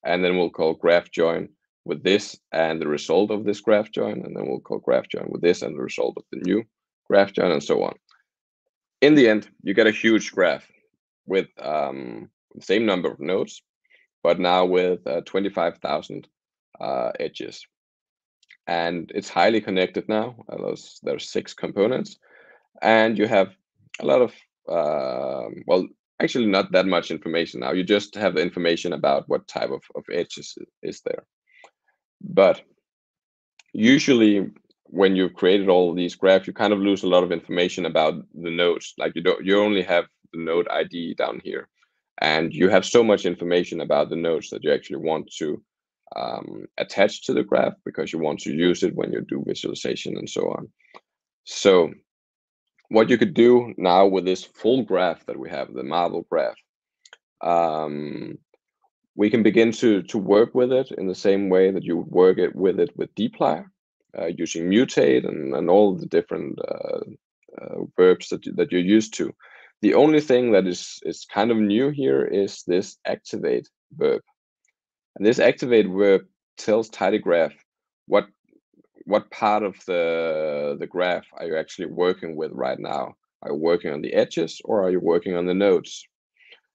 and then we'll call graph join with this and the result of this graph join, and then we'll call graph join with this and the result of the new graph join, and so on. In the end, you get a huge graph with um, the same number of nodes, but now with uh, twenty-five thousand uh, edges. And it's highly connected now. There's, there's six components, and you have a lot of, uh, well, actually not that much information now. You just have the information about what type of, of edges is there. But usually when you've created all of these graphs, you kind of lose a lot of information about the nodes. Like you don't, you only have the node I D down here, and you have so much information about the nodes that you actually want to um, attach to the graph because you want to use it when you do visualization and so on. So what you could do now with this full graph that we have, the Marvel graph, um, we can begin to, to work with it in the same way that you would work it with it with dplyr, uh, using mutate and, and all the different uh, uh, verbs that, that you're used to. The only thing that is, is kind of new here is this activate verb. And this activate verb tells tidygraph what what part of the, the graph are you actually working with right now. Are you working on the edges or are you working on the nodes?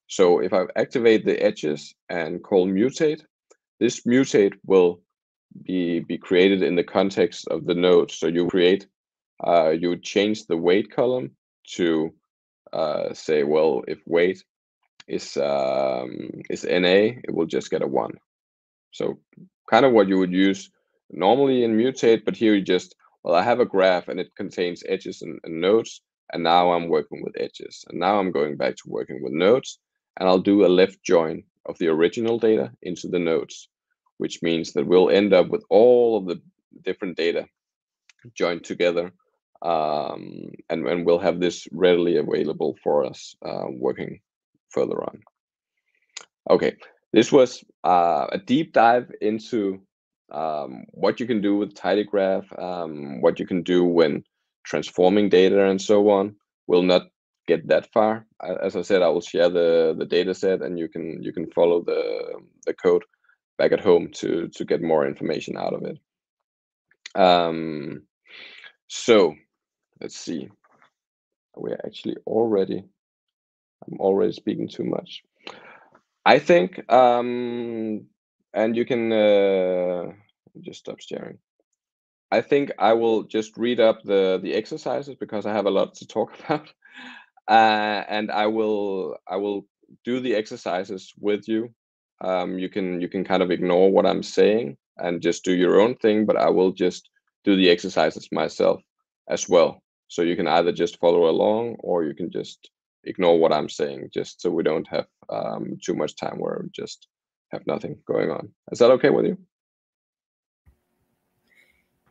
So if I activate the edges and call mutate, this mutate will be, be created in the context of the node. So you create, uh, you change the weight column to uh, say, well, if weight is um, is N A, it will just get a one. So kind of what you would use normally in mutate, but here you just, well, I have a graph and it contains edges and, and nodes, and now I'm working with edges. And now I'm going back to working with nodes. And I'll do a left join of the original data into the nodes, which means that we'll end up with all of the different data joined together. Um, and, and we'll have this readily available for us uh, working further on. Okay, this was uh, a deep dive into um, what you can do with tidygraph, um, what you can do when transforming data and so on. We'll not get that far. As I said, I will share the the data set, and you can you can follow the the code back at home to to get more information out of it. Um, so let's see. We're actually already. I'm already speaking too much, I think. Um, and you can uh, just stop sharing. I think I will just read up the the exercises because I have a lot to talk about. Uh, and I will I will do the exercises with you. Um, you can you can kind of ignore what I'm saying and just do your own thing, but I will just do the exercises myself as well. So you can either just follow along or you can just ignore what I'm saying, just so we don't have um, too much time where we just have nothing going on. Is that okay with you?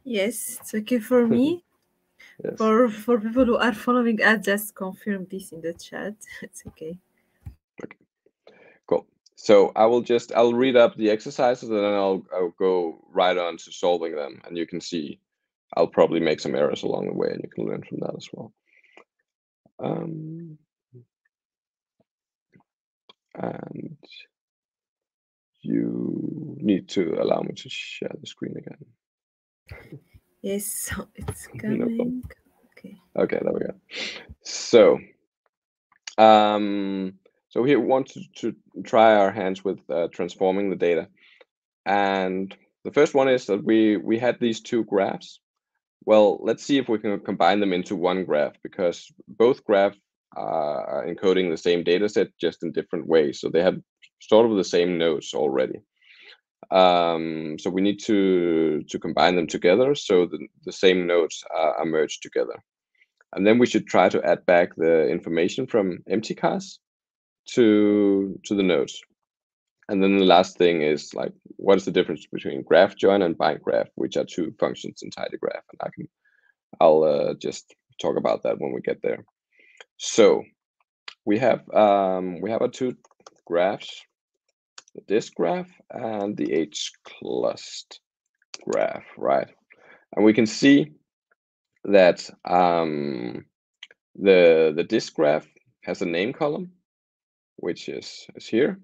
Yes, it's okay for me. Yes. For for people who are following us, just confirm this in the chat. It's okay. Okay, cool. So I will just I'll read up the exercises and then I'll I'll go right on to solving them, and you can see I'll probably make some errors along the way, and you can learn from that as well. Um, and you need to allow me to share the screen again. Yes, so it's coming. No okay. Okay, there we go. So, um, so here we want to, to try our hands with uh, transforming the data, and the first one is that we we had these two graphs. Well, let's see if we can combine them into one graph, because both graphs are encoding the same data set just in different ways. So they have sort of the same nodes already. Um, so we need to to combine them together so the, the same nodes are, are merged together. And then we should try to add back the information from empty cars to to the nodes. And then the last thing is like, what is the difference between graph join and bind graph, which are two functions in tidygraph, and I can, I'll uh, just talk about that when we get there. So we have um, we have our two graphs, the disk graph and the HClust graph, right? And we can see that um, the the disk graph has a name column, which is is here.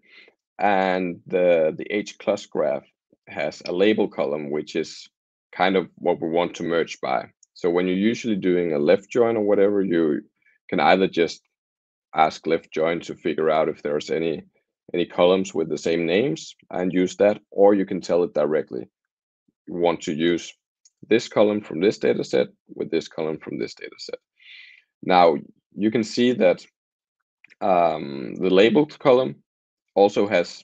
And the, the HClust graph has a label column, which is kind of what we want to merge by. So when you're usually doing a left join or whatever, you can either just ask left join to figure out if there's any, any columns with the same names and use that, or you can tell it directly. You want to use this column from this data set with this column from this data set. Now, you can see that um, the labeled column also has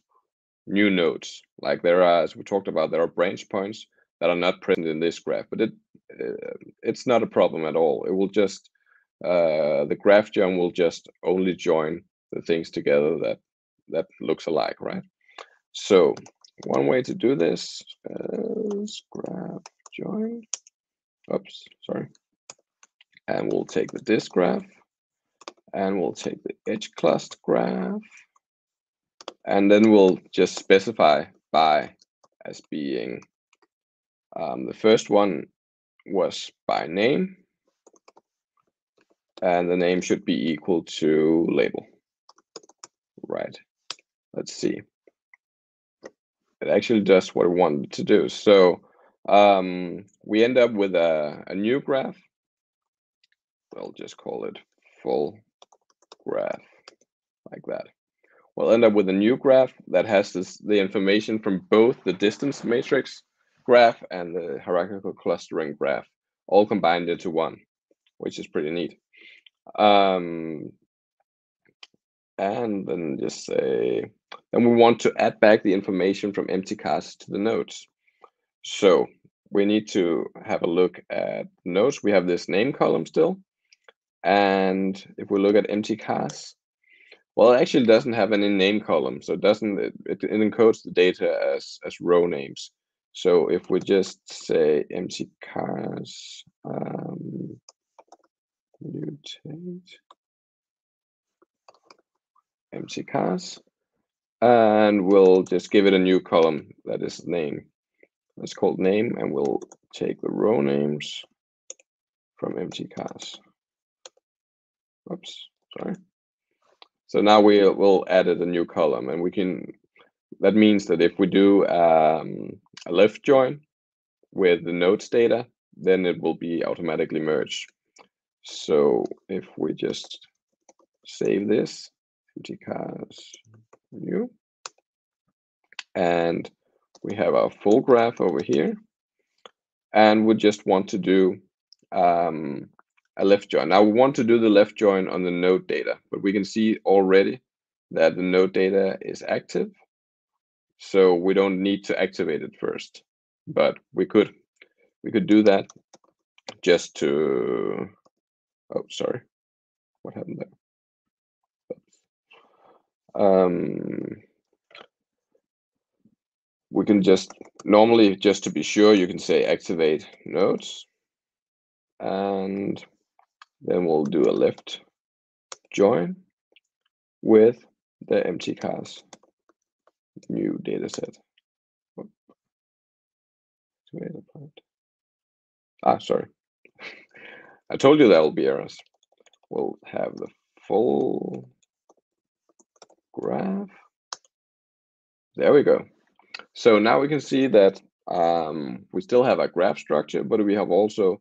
new nodes. Like there are, as we talked about, there are branch points that are not present in this graph, but it uh, it's not a problem at all. It will just, uh, the graph join will just only join the things together that, that looks alike, right? So one way to do this is graph join, oops, sorry. And we'll take the disk graph and we'll take the HClust graph. And then we'll just specify by as being um, the first one was by name, and the name should be equal to label. Right. Let's see. It actually does what we wanted to do. So um, we end up with a, a new graph. We'll just call it full graph, like that. We'll end up with a new graph that has this, the information from both the distance matrix graph and the hierarchical clustering graph all combined into one, which is pretty neat. Um, and then just say, then we want to add back the information from empty casts to the nodes. So we need to have a look at nodes. We have this name column still. And if we look at empty casts, well, it actually doesn't have any name column, so it doesn't it, it encodes the data as as row names. So if we just say empty cars um, mutate empty cars, and we'll just give it a new column that is name. It's called name, and we'll take the row names from empty cars. Oops, sorry. So now we will add a new column, and we can, that means that if we do um, a left join with the nodes data, then it will be automatically merged. So if we just save this, empty cars new, and we have our full graph over here, and we just want to do um, a left join. Now we want to do the left join on the node data, but we can see already that the node data is active. So we don't need to activate it first, but we could, we could do that just to, oh, sorry, what happened there? Um, we can just, normally just to be sure, you can say activate nodes, and then we'll do a left join with the empty cars new data set. Ah, sorry. I told you there will be errors. We'll have the full graph. There we go. So now we can see that um, we still have a graph structure, but we have also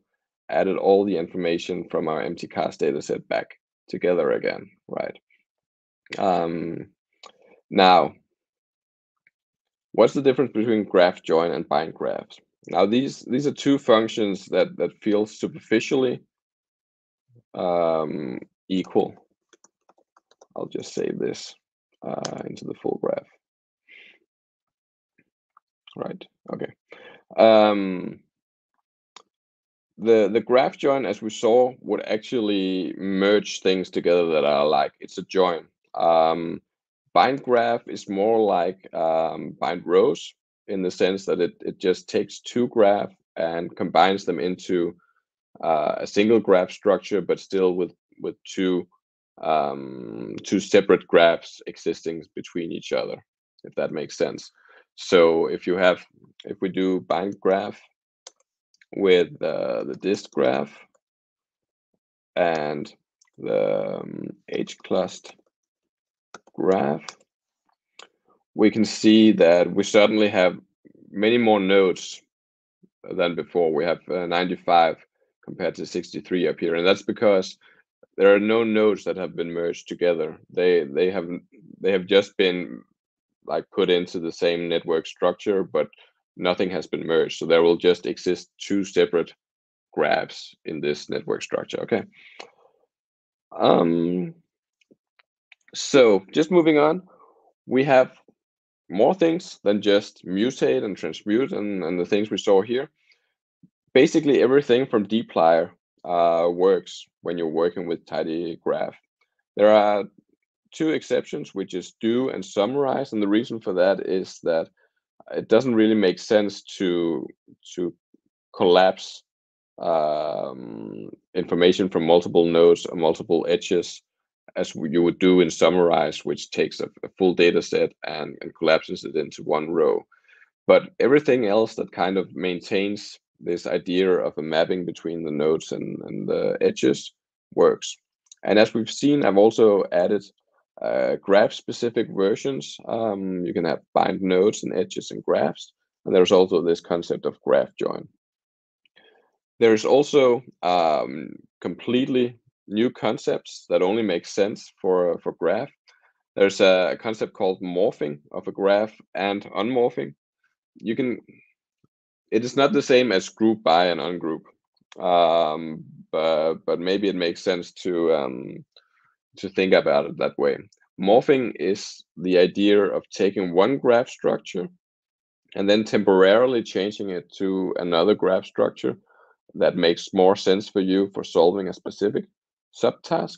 added all the information from our empty cast data set back together again, right? Um, now, what's the difference between graph join and bind graphs? Now, these these are two functions that, that feel superficially um, equal. I'll just save this uh, into the full graph. Right, okay. Um, The the graph join, as we saw, would actually merge things together that are alike. It's a join. Um, bind graph is more like um, bind rows in the sense that it, it just takes two graphs and combines them into uh, a single graph structure, but still with with two um, two separate graphs existing between each other, if that makes sense. So if you have, if we do bind graph with uh, the dist graph and the um, HClust graph, we can see that we certainly have many more nodes than before. We have uh, ninety-five compared to sixty-three up here, and that's because there are no nodes that have been merged together. They they have they have just been like put into the same network structure, but nothing has been merged. So there will just exist two separate graphs in this network structure. Okay. Um. So just moving on, we have more things than just mutate and transmute and, and the things we saw here. Basically everything from dplyr uh, works when you're working with tidygraph. There are two exceptions, which is do and summarize, and the reason for that is that it doesn't really make sense to to collapse um, information from multiple nodes or multiple edges as you would do in summarize, which takes a, a full data set and, and collapses it into one row. But everything else that kind of maintains this idea of a mapping between the nodes and, and the edges works. And as we've seen, I've also added uh, graph-specific versions. Um, you can have bind nodes and edges and graphs. And there's also this concept of graph join. There's also um, completely new concepts that only make sense for for graph. There's a concept called morphing of a graph and unmorphing. You can, it is not the same as group by and ungroup, um, but but maybe it makes sense to um, to think about it that way. Morphing is the idea of taking one graph structure and then temporarily changing it to another graph structure that makes more sense for you for solving a specific subtask,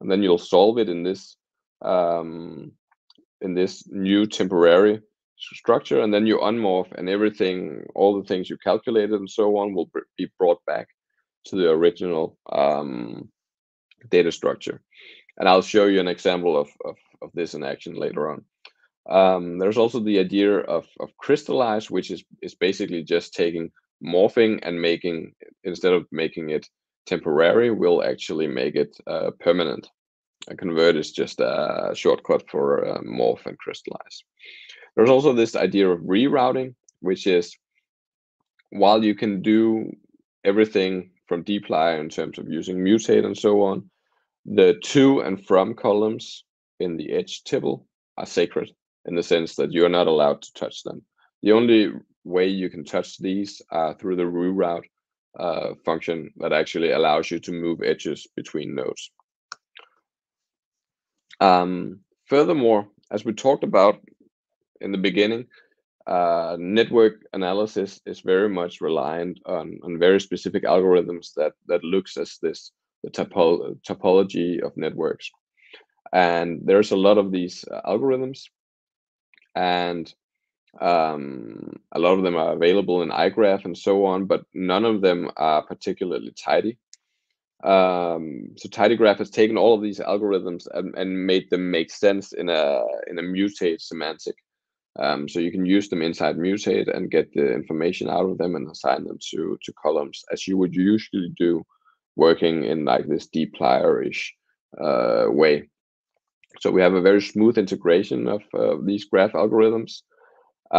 and then you'll solve it in this um, in this new temporary structure, and then you unmorph, and everything, all the things you calculated and so on, will be brought back to the original um, data structure. And I'll show you an example of of, of this in action later on. Um, there's also the idea of of crystallize, which is is basically just taking morphing and making, instead of making it temporary, we'll actually make it uh, permanent. And convert is just a shortcut for uh, morph and crystallize. There's also this idea of rerouting, which is, while you can do everything from dplyr in terms of using mutate and so on, the to and from columns in the edge table are sacred in the sense that you are not allowed to touch them. The only way you can touch these are through the reroute Uh, function that actually allows you to move edges between nodes. Um, furthermore, as we talked about in the beginning, uh, network analysis is very much reliant on, on very specific algorithms that that looks at this the topo topology of networks, and there's a lot of these algorithms, and um a lot of them are available in igraph and so on, but none of them are particularly tidy. Um so tidygraph has taken all of these algorithms and, and made them make sense in a in a mutate semantic, um so you can use them inside mutate and get the information out of them and assign them to to columns as you would usually do working in like this dplyr-ish uh way. So we have a very smooth integration of uh, these graph algorithms.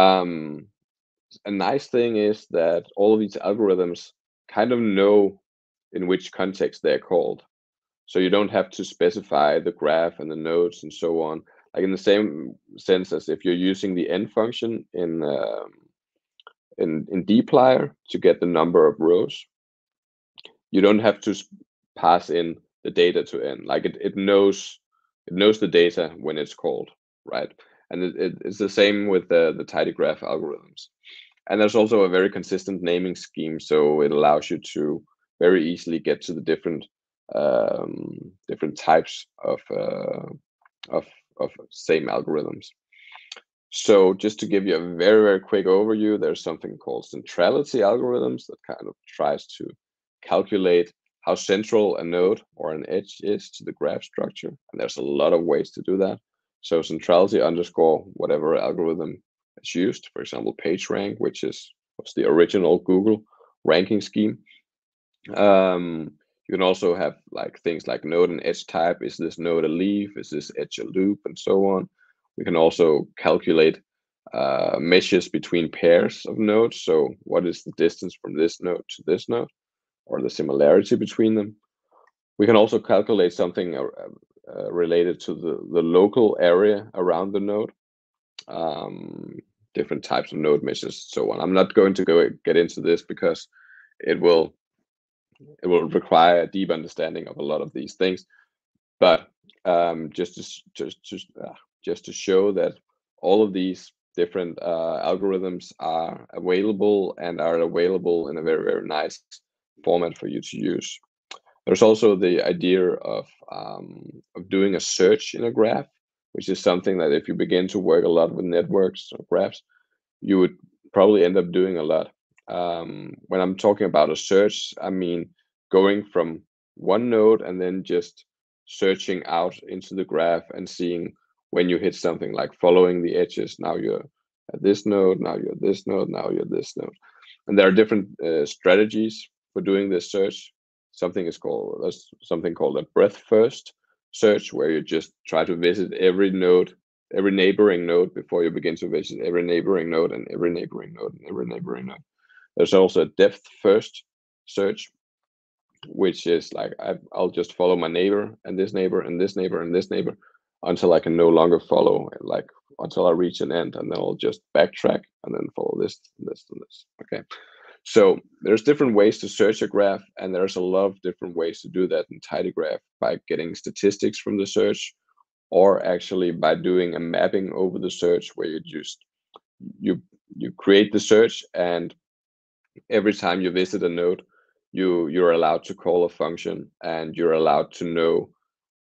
Um a nice thing is that all of these algorithms kind of know in which context they're called, so you don't have to specify the graph and the nodes and so on, like in the same sense as if you're using the end function in um, in, in dplyr to get the number of rows, you don't have to pass in the data to end. Like it, it knows it knows the data when it's called, right? And it, it, it's the same with the, the tidygraph algorithms. And there's also a very consistent naming scheme, so it allows you to very easily get to the different um, different types of, uh, of of same algorithms. So just to give you a very, very quick overview, there's something called centrality algorithms that kind of tries to calculate how central a node or an edge is to the graph structure. And there's a lot of ways to do that. So centrality underscore whatever algorithm is used, for example, PageRank, which is was the original Google ranking scheme. Um, you can also have like things like node and edge type. Is this node a leaf? Is this edge a loop? And so on. We can also calculate uh, meshes between pairs of nodes. So what is the distance from this node to this node, or the similarity between them? We can also calculate something uh, uh, related to the, the local area around the node, um, different types of node meshes, so on. I'm not going to go get into this because it will, it will require a deep understanding of a lot of these things. But um, just to, just just uh, just to show that all of these different uh, algorithms are available and are available in a very, very nice format for you to use. There's also the idea of, um, of doing a search in a graph, which is something that if you begin to work a lot with networks or graphs, you would probably end up doing a lot. Um, when I'm talking about a search, I mean going from one node and then just searching out into the graph and seeing when you hit something, like following the edges. Now you're at this node, now you're at this node, now you're at this node. And there are different uh, strategies for doing this search. Something is called, there's something called a breadth first search, where you just try to visit every node, every neighboring node before you begin to visit every neighboring node and every neighboring node and every neighboring node. There's also a depth first search, which is like, I, I'll just follow my neighbor and this neighbor and this neighbor and this neighbor, until I can no longer follow, like until I reach an end, and then I'll just backtrack and then follow this, this, and this. Okay. So there's different ways to search a graph, and there's a lot of different ways to do that in tidygraph, by getting statistics from the search, or actually by doing a mapping over the search, where you just you you create the search, and every time you visit a node, you you're allowed to call a function, and you're allowed to know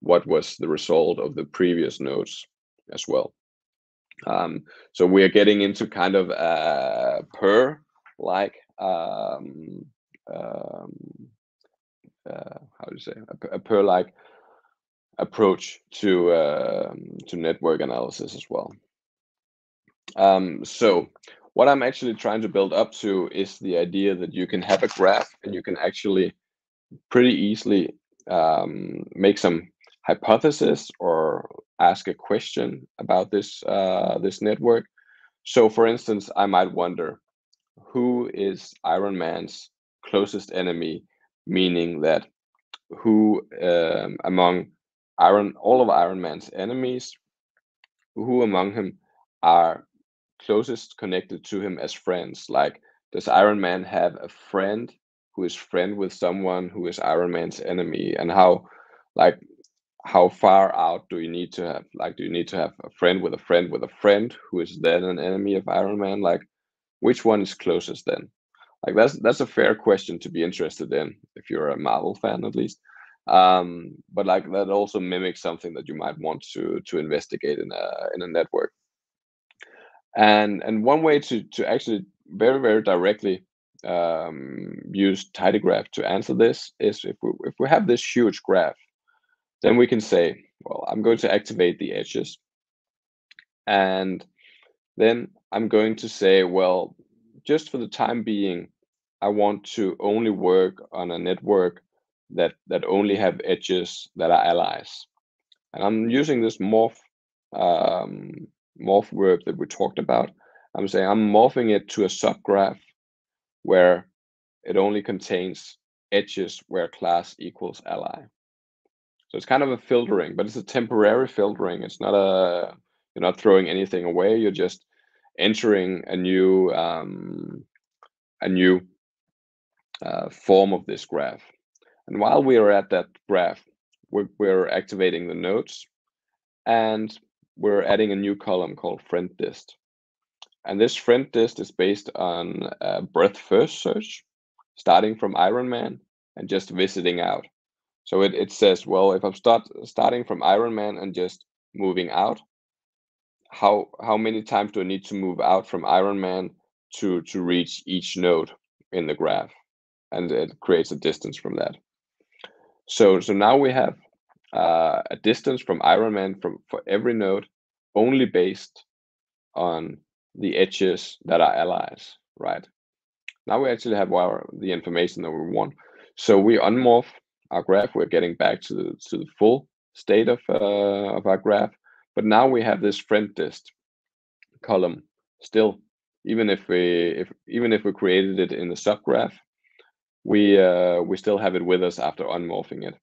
what was the result of the previous nodes as well. Um, so we are getting into kind of a per-like, um, um, uh, how do you say, a per-like approach to uh, to network analysis as well. Um, so what I'm actually trying to build up to is the idea that you can have a graph and you can actually pretty easily um, make some hypothesis or ask a question about this uh, this network. So for instance, I might wonder, who is Iron Man's closest enemy? Meaning that who um, among Iron, all of Iron Man's enemies, who among him are closest connected to him as friends? Like, does Iron Man have a friend who is friend with someone who is Iron Man's enemy? And how, like, how far out do you need to have, like, do you need to have a friend with a friend with a friend who is then an enemy of Iron Man? Like, which one is closest then? Like, that's that's a fair question to be interested in, if you're a Marvel fan at least. Um, but like, that also mimics something that you might want to to investigate in a in a network. And and one way to to actually very very directly um, use tidygraph to answer this is, if we if we have this huge graph, then we can say, well, I'm going to activate the edges. And then I'm going to say, well, just for the time being, I want to only work on a network that, that only have edges that are allies. And I'm using this morph, um, morph verb that we talked about. I'm saying I'm morphing it to a subgraph where it only contains edges where class equals ally. So it's kind of a filtering, but it's a temporary filtering. It's not a, you're not throwing anything away. You're just entering a new, um, a new uh, form of this graph. And while we are at that graph, we're, we're activating the nodes, and we're adding a new column called friend dist. And this friend dist is based on a breadth first search, starting from Iron Man and just visiting out. So it, it says, well, if I'm start, starting from Iron Man and just moving out. How how many times do I need to move out from Iron Man to to reach each node in the graph? And it creates a distance from that. So so now we have uh, a distance from Iron Man from for every node, only based on the edges that are allies, right? Now we actually have our the information that we want. So we unmorph our graph. We're getting back to the, to the full state of uh, of our graph. But now we have this friend dist column still, even if we if even if we created it in the subgraph, we uh, we still have it with us after unmorphing it.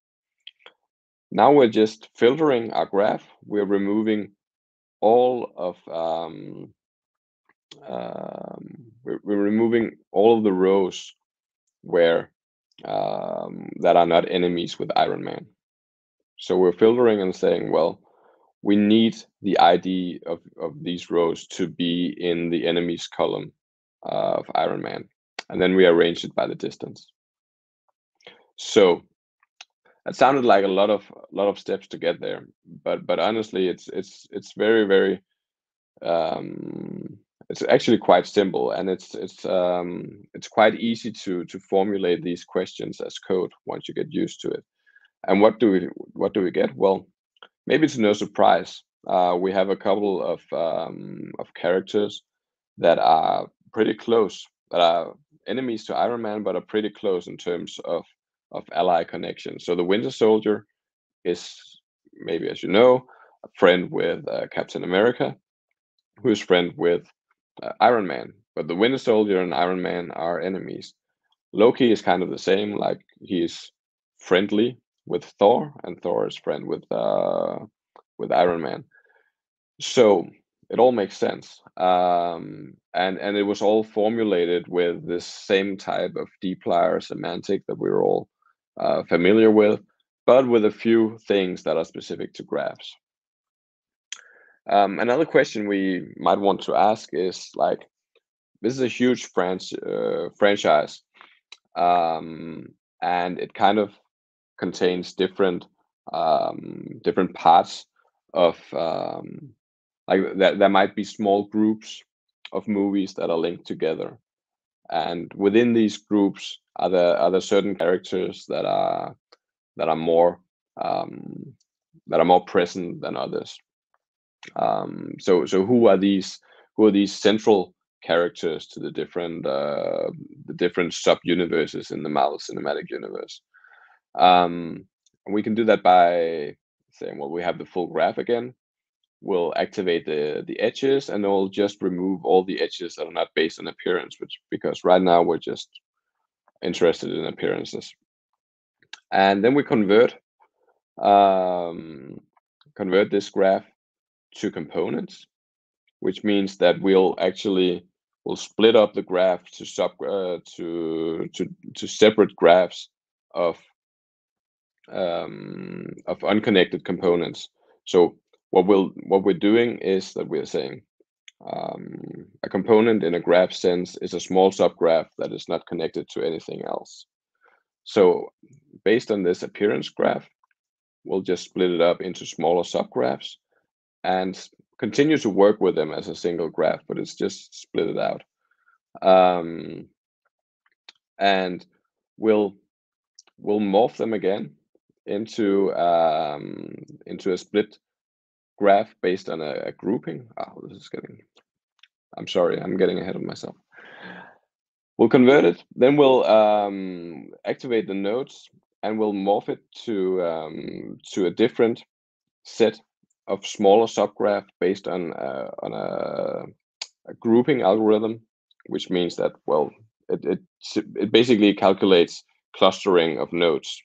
Now we're just filtering our graph. We're removing all of um, um, we're, we're removing all of the rows where um, that are not enemies with Iron Man. So we're filtering and saying, well, we need the I D of, of these rows to be in the enemies column of Iron Man. And then we arrange it by the distance. So that sounded like a lot of a lot of steps to get there, but but honestly, it's it's it's very very um, it's actually quite simple, and it's it's um, it's quite easy to to formulate these questions as code once you get used to it. And what do we what do we get? Well, maybe it's no surprise. Uh, we have a couple of um, of characters that are pretty close, that are enemies to Iron Man, but are pretty close in terms of of ally connection. So the Winter Soldier is, maybe as you know, a friend with uh, Captain America, who's friend with uh, Iron Man. But the Winter Soldier and Iron Man are enemies. Loki is kind of the same, like he's friendly with Thor, and Thor is friend with uh, with Iron Man. So it all makes sense, um, and and it was all formulated with this same type of dplyr semantic that we were all uh, familiar with, but with a few things that are specific to graphs. Um, another question we might want to ask is, like, this is a huge franch uh, franchise, um, and it kind of contains different um, different parts of um, like that. There might be small groups of movies that are linked together, and within these groups, are there are there certain characters that are that are more um, that are more present than others. Um, so so who are these who are these central characters to the different uh, the different sub universes in the Marvel Cinematic Universe? Um, we can do that by saying, well, we have the full graph again. We'll activate the, the edges, and we'll just remove all the edges that are not based on appearance, which, because right now we're just interested in appearances. And then we convert, um, convert this graph to components, which means that we'll actually we'll split up the graph to sub uh, to to to separate graphs of um of unconnected components. So what we'll what we're doing is that we're saying um a component in a graph sense is a small subgraph that is not connected to anything else. So based on this appearance graph, we'll just split it up into smaller subgraphs and continue to work with them as a single graph, but it's just split it out. Um and we'll we'll morph them again into um into a split graph based on a, a grouping. Oh, this is getting I'm sorry, I'm getting ahead of myself. We'll convert it, then we'll um activate the nodes, and we'll morph it to um to a different set of smaller subgraph based on uh, on a, a grouping algorithm, which means that, well, it it, it basically calculates clustering of nodes.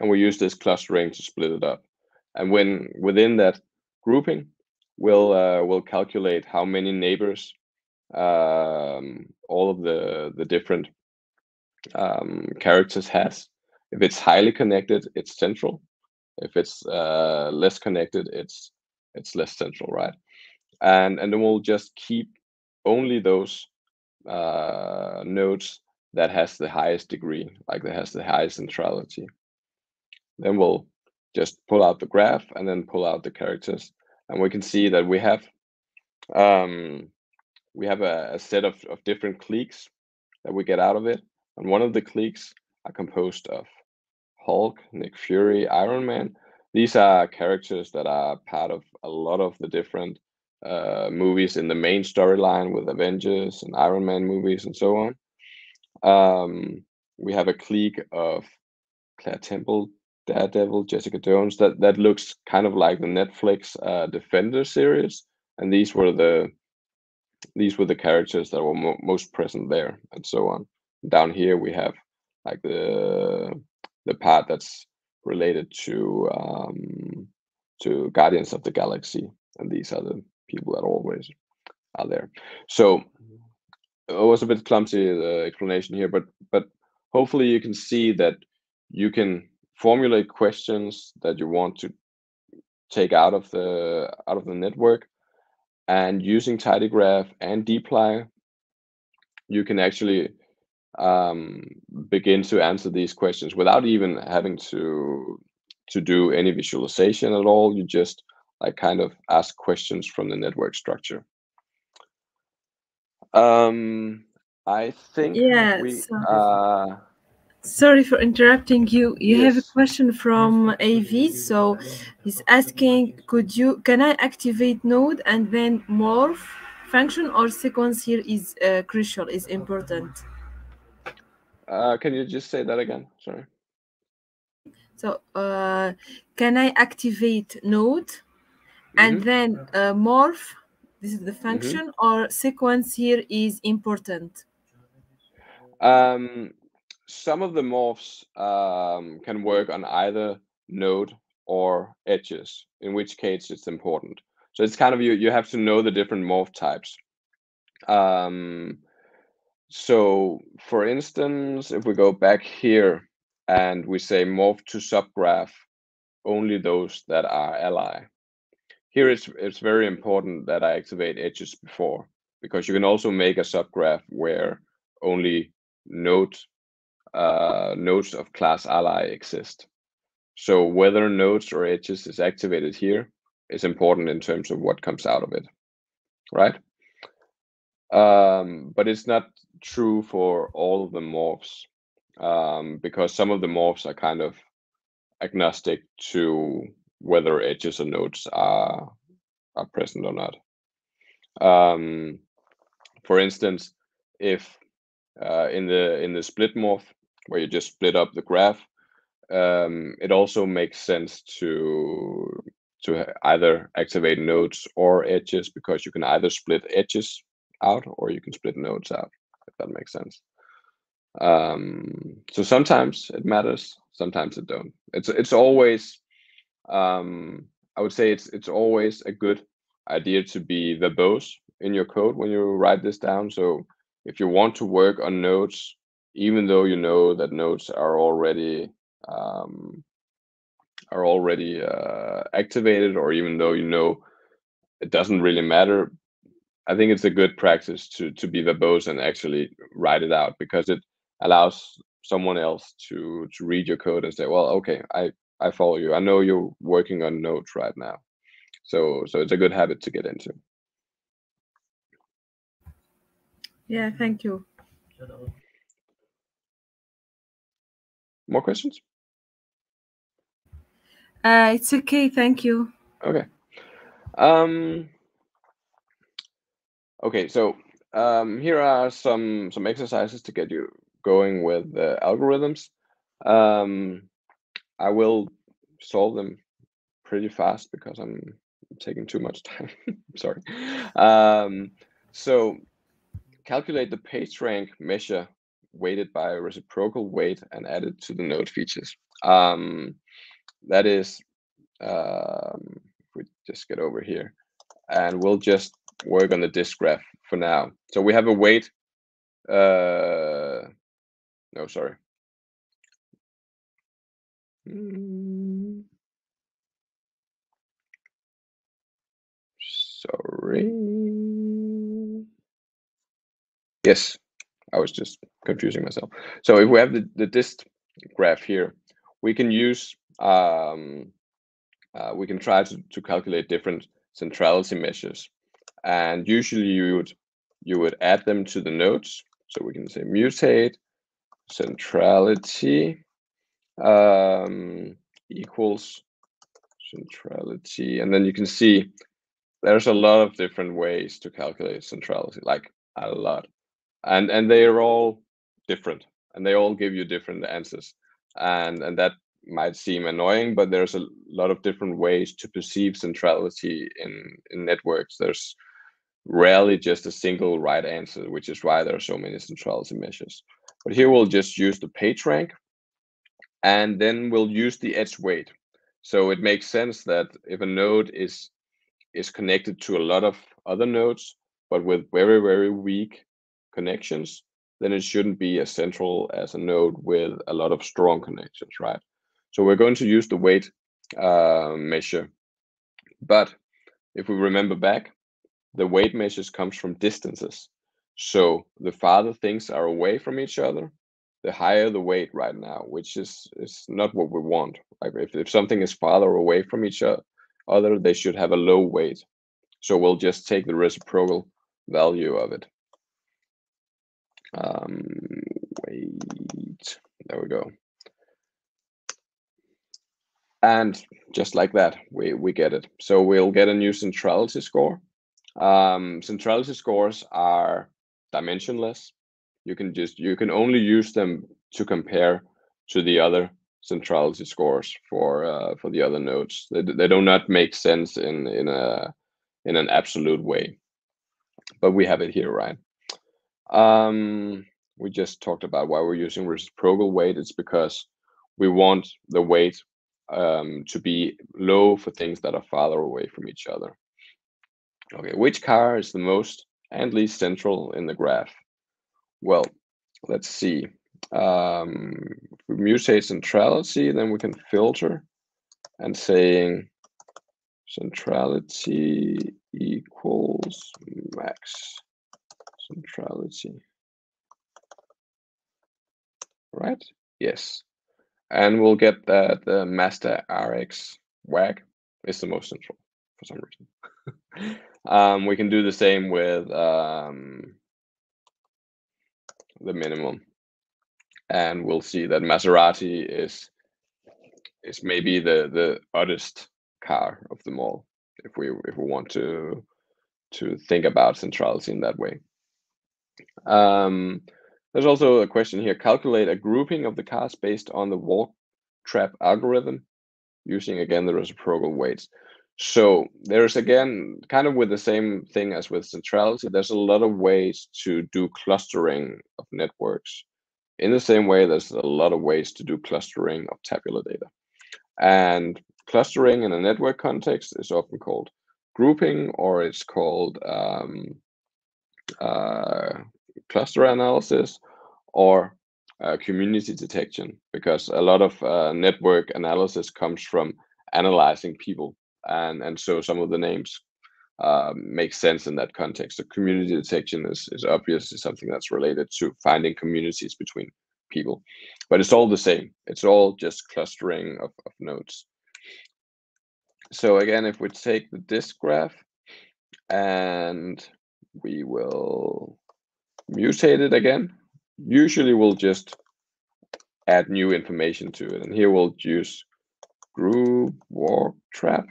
And we use this clustering to split it up. And when within that grouping, we'll uh, we'll calculate how many neighbors um, all of the the different um, characters has. If it's highly connected, it's central. If it's uh, less connected, it's it's less central, right? And and then we'll just keep only those uh, nodes that has the highest degree, like that has the highest centrality. Then we'll just pull out the graph and then pull out the characters. And we can see that we have um, we have a, a set of, of different cliques that we get out of it. And one of the cliques are composed of Hulk, Nick Fury, Iron Man. These are characters that are part of a lot of the different uh, movies in the main storyline with Avengers and Iron Man movies and so on. Um, we have a clique of Claire Temple, Daredevil, Jessica Jones, that, that looks kind of like the Netflix uh, Defender series. And these were the these were the characters that were mo most present there, and so on. Down here, we have like the the part that's related to um, to Guardians of the Galaxy, and these are the people that always are there. So it was a bit clumsy, the explanation here, but but hopefully you can see that you can formulate questions that you want to take out of the out of the network, and using tidygraph and dplyr, you can actually um, begin to answer these questions without even having to to do any visualization at all. You just like kind of ask questions from the network structure. Um, I think yeah, we. Uh, Sorry for interrupting you. You yes. have a question from A V. So he's asking, could you, can I activate node and then morph function, or sequence here is uh, crucial, is important? Uh, can you just say that again? Sorry. So uh, can I activate node and mm-hmm. then uh, morph? This is the function mm-hmm. or sequence here is important? Um. Some of the morphs um, can work on either node or edges, in which case it's important. So it's kind of you, you have to know the different morph types. Um, so for instance, if we go back here and we say morph to subgraph only those that are ally. Here it's, it's very important that I activate edges before, because you can also make a subgraph where only node Uh, nodes of class ally exist. So whether nodes or edges is activated here is important in terms of what comes out of it, right? Um, but it's not true for all of the morphs, um, because some of the morphs are kind of agnostic to whether edges or nodes are, are present or not. Um, for instance, if uh, in the in the split morph, where you just split up the graph, um, it also makes sense to to either activate nodes or edges, because you can either split edges out or you can split nodes out, if that makes sense. Um, so sometimes it matters, sometimes it don't. It's it's always, um, I would say it's it's always a good idea to be verbose in your code when you write this down. So if you want to work on nodes, even though you know that nodes are already um, are already uh, activated, or even though you know it doesn't really matter, I think it's a good practice to to be verbose and actually write it out, because it allows someone else to to read your code and say, well, okay, I I follow you. I know you're working on nodes right now, so so it's a good habit to get into. Yeah, thank you. More questions? Uh, it's okay, thank you. Okay. Um, okay, so um, here are some some exercises to get you going with the algorithms. Um, I will solve them pretty fast because I'm taking too much time. Sorry. Um, so calculate the page rank measure weighted by a reciprocal weight and added to the node features. Um, that is, um, we just get over here and we'll just work on the disk graph for now. So we have a weight, uh, no, sorry. Sorry. Yes. I was just confusing myself. So if we have the, the dist graph here, we can use um, uh, we can try to, to calculate different centrality measures. And usually you would you would add them to the nodes. So we can say mutate centrality um, equals centrality. And then you can see there's a lot of different ways to calculate centrality, like a lot. And and they are all different, and they all give you different answers. And and that might seem annoying, but there's a lot of different ways to perceive centrality in, in networks. There's rarely just a single right answer, which is why there are so many centrality measures. But here we'll just use the page rank, and then we'll use the edge weight. So it makes sense that if a node is is connected to a lot of other nodes, but with very, very weak connections, then it shouldn't be as central as a node with a lot of strong connections, right? So we're going to use the weight uh, measure. But if we remember back, the weight measures comes from distances. So the farther things are away from each other, the higher the weight right now, which is, is not what we want. Like if, if something is farther away from each other, they should have a low weight. So we'll just take the reciprocal value of it. Um, wait, there we go. And just like that, we, we get it. So we'll get a new centrality score. Um, centrality scores are dimensionless. You can just you can only use them to compare to the other centrality scores for uh, for the other nodes. They they do not make sense in in a in an absolute way. But we have it here, right? Um, we just talked about why we're using reciprocal weight. It's because we want the weight um, to be low for things that are farther away from each other. Okay, which car is the most and least central in the graph? Well, let's see. Um, if we mutate centrality, then we can filter and saying centrality equals max centrality. Right? Yes. And we'll get that the master R X W A G is the most central for some reason. Um, we can do the same with um, the minimum, and we'll see that Maserati is is maybe the the oddest car of them all. If we if we want to to think about centrality in that way, um, there's also a question here: calculate a grouping of the cars based on the walk trap algorithm, using again the reciprocal weights. So there's again, kind of with the same thing as with centrality, there's a lot of ways to do clustering of networks. In the same way, there's a lot of ways to do clustering of tabular data. And clustering in a network context is often called grouping, or it's called um, uh, cluster analysis, or uh, community detection, because a lot of uh, network analysis comes from analyzing people. And and so some of the names uh, make sense in that context. The community detection is, is obviously something that's related to finding communities between people. But it's all the same. It's all just clustering of, of nodes. So again, if we take the disk graph and we will mutate it again, usually we'll just add new information to it. And here we'll use group walk trap.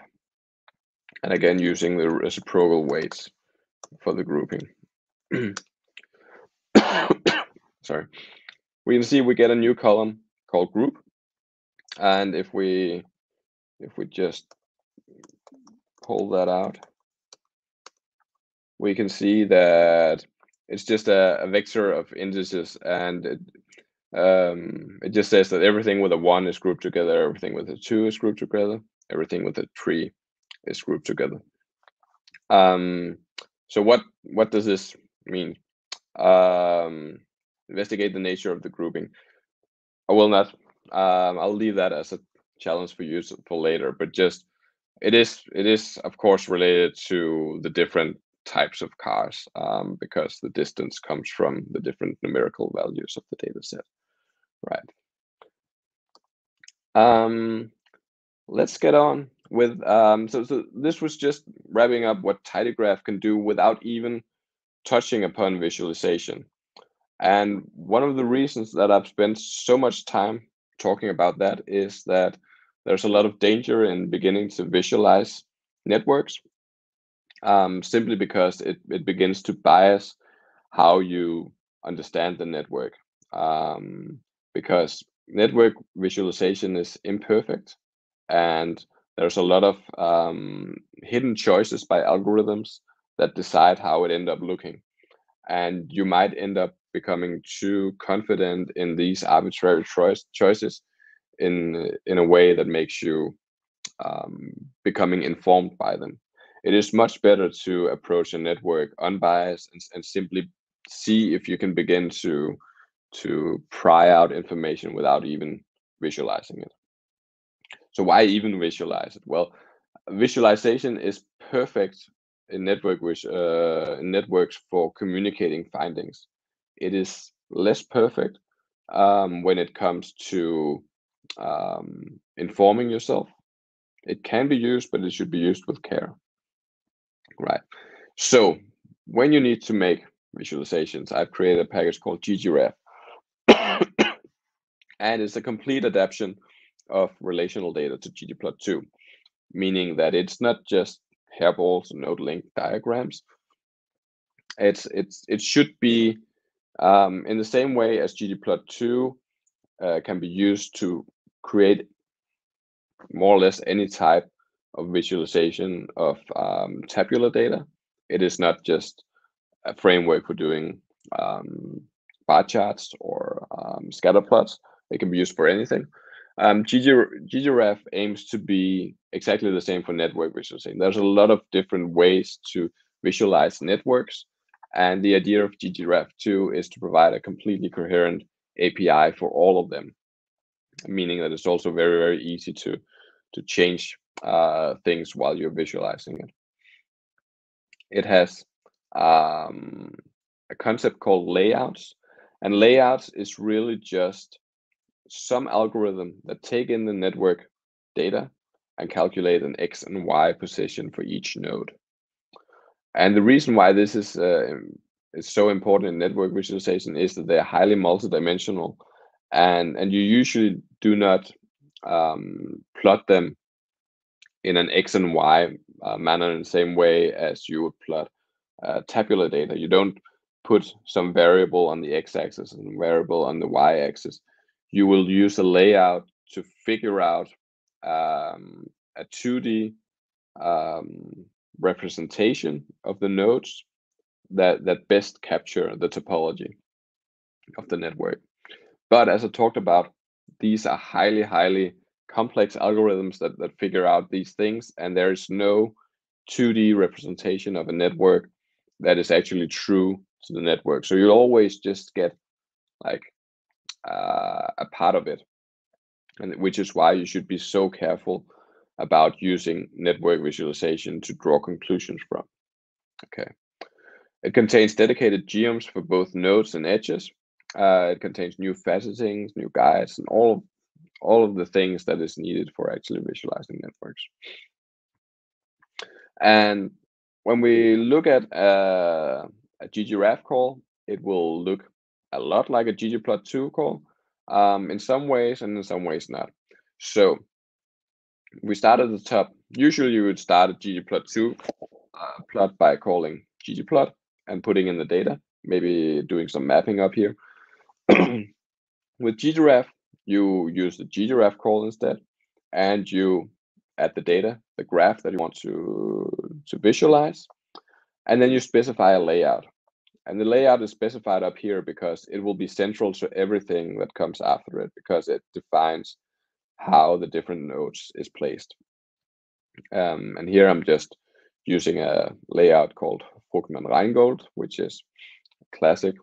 And again, using the reciprocal weights for the grouping. Sorry. We can see we get a new column called group. And if we if we just pull that out, we can see that it's just a, a vector of indices, and it, um, it just says that everything with a one is grouped together, everything with a two is grouped together, everything with a three is grouped together. Um, so what what does this mean? Um, investigate the nature of the grouping. I will not. Um, I'll leave that as a challenge for you for later. But just it is it is of course related to the different types of cars, um, because the distance comes from the different numerical values of the data set, right? Um, let's get on with um, so so this was just wrapping up what tidygraph can do without even touching upon visualization. And one of the reasons that I've spent so much time talking about that is that there's a lot of danger in beginning to visualize networks, um, simply because it, it begins to bias how you understand the network, um, because network visualization is imperfect, and there's a lot of um, hidden choices by algorithms that decide how it ends up looking. And you might end up becoming too confident in these arbitrary choice, choices in, in a way that makes you um, becoming informed by them. It is much better to approach a network unbiased and, and simply see if you can begin to, to pry out information without even visualizing it. So why even visualize it? Well, visualization is perfect in network which uh, networks for communicating findings. It is less perfect um, when it comes to um, informing yourself. It can be used, but it should be used with care. Right. So when you need to make visualizations, I've created a package called gggraph, and it's a complete adaptation of relational data to ggplot two, meaning that it's not just hairballs and node link diagrams. It's it's it should be um, in the same way as ggplot two uh, can be used to create more or less any type of visualization of um, tabular data. It is not just a framework for doing um, bar charts or um, scatter plots. It can be used for anything. Um, gggraph aims to be exactly the same for network visualization. There's a lot of different ways to visualize networks, and the idea of gggraph two is to provide a completely coherent A P I for all of them, meaning that it's also very, very easy to, to change uh, things while you're visualizing it. It has um, a concept called layouts, and layouts is really just some algorithm that take in the network data and calculate an X and Y position for each node. And the reason why this is, uh, is so important in network visualization is that they're highly multidimensional, and, and you usually do not um, plot them in an X and Y uh, manner in the same way as you would plot uh, tabular data. You don't put some variable on the X-axis and variable on the Y-axis. You will use a layout to figure out um, a two D um, representation of the nodes that, that best capture the topology of the network. But as I talked about, these are highly, highly complex algorithms that, that figure out these things, and there is no two D representation of a network that is actually true to the network. So you'll always just get like Uh, a part of it, and which is why you should be so careful about using network visualization to draw conclusions from. Okay, it contains dedicated geoms for both nodes and edges. Uh, it contains new facettings, new guides, and all of, all of the things that is needed for actually visualizing networks. And when we look at uh, a gggraph call, it will look a lot like a ggplot two call um, in some ways and in some ways not. So we start at the top. Usually you would start a ggplot two uh, plot by calling ggplot and putting in the data, maybe doing some mapping up here. With gggraph, you use the gggraph call instead, and you add the data, the graph that you want to, to visualize, and then you specify a layout. And the layout is specified up here because it will be central to everything that comes after it, because it defines how the different nodes is placed. Um, and here I'm just using a layout called Fruchtman Rheingold, which is classic.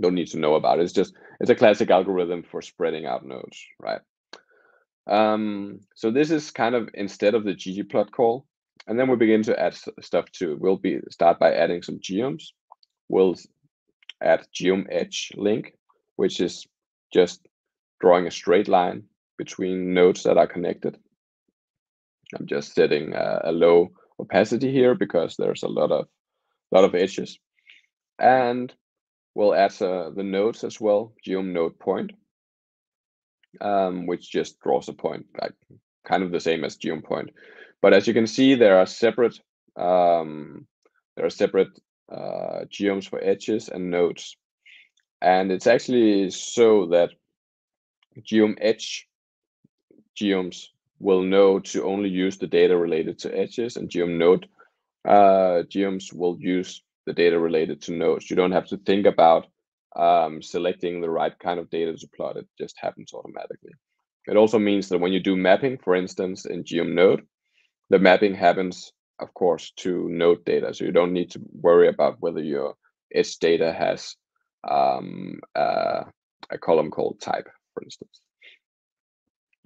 Don't need to know about it. It's just it's a classic algorithm for spreading out nodes, right? Um, so this is kind of instead of the ggplot call, and then we begin to add stuff to it. We'll be start by adding some geoms. We'll add geom edge link, which is just drawing a straight line between nodes that are connected. I'm just setting a, a low opacity here because there's a lot of lot of edges. And we'll add uh, the nodes as well, geom node point, um, which just draws a point, like kind of the same as geom point. But as you can see, there are separate um, there are separate uh, geoms for edges and nodes, and it's actually so that geom edge geoms will know to only use the data related to edges, and geom node uh, geoms will use the data related to nodes. You don't have to think about um, selecting the right kind of data to plot. It just happens automatically. It also means that when you do mapping, for instance, in geom node, the mapping happens, of course, to node data. So you don't need to worry about whether your edge data has um, uh, a column called type, for instance.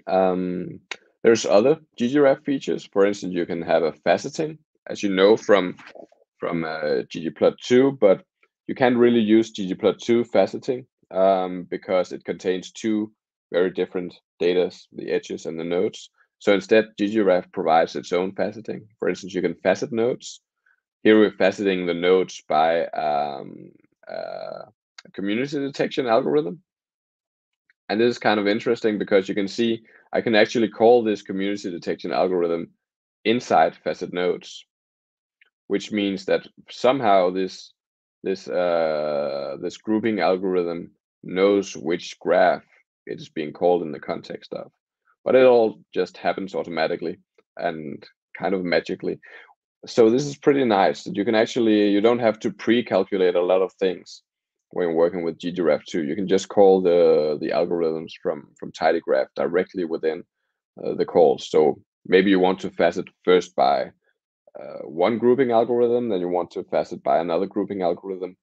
Um, there's other gggraph features. For instance, you can have a faceting, as you know from from uh, ggplot two, but you can't really use ggplot two faceting um, because it contains two very different datas, the edges and the nodes. So instead, gggraph provides its own faceting. For instance, you can facet nodes. Here we're faceting the nodes by um, uh, a community detection algorithm. And this is kind of interesting because you can see I can actually call this community detection algorithm inside facet nodes, which means that somehow this this uh, this grouping algorithm knows which graph it is being called in the context of. But it all just happens automatically and kind of magically. So this is pretty nice that you can actually, you don't have to pre-calculate a lot of things when working with gggraph two. You can just call the, the algorithms from, from tidygraph directly within uh, the calls. So maybe you want to facet first by uh, one grouping algorithm, then you want to facet by another grouping algorithm.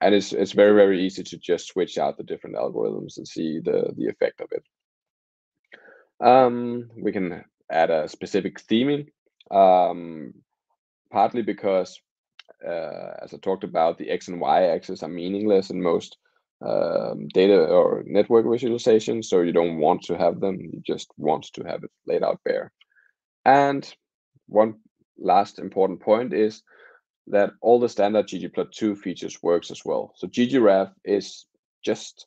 And it's, it's very, very easy to just switch out the different algorithms and see the, the effect of it. Um, we can add a specific theming, um, partly because, uh, as I talked about, the X and Y axis are meaningless in most um, data or network visualizations, so you don't want to have them, you just want to have it laid out bare. And one last important point is that all the standard ggplot two features works as well. So gggraph is just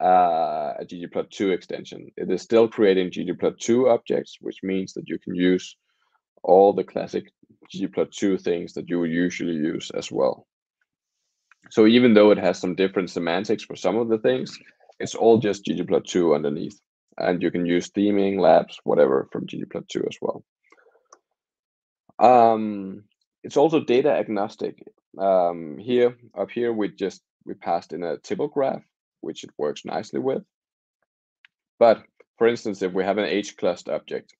Uh, a ggplot two extension. It is still creating ggplot two objects, which means that you can use all the classic ggplot two things that you would usually use as well. So even though it has some different semantics for some of the things, it's all just ggplot two underneath. And you can use theming, labs, whatever from ggplot two as well. Um, it's also data agnostic. Um, here, up here, we just we passed in a table graph, which it works nicely with. But for instance, if we have an HClust object,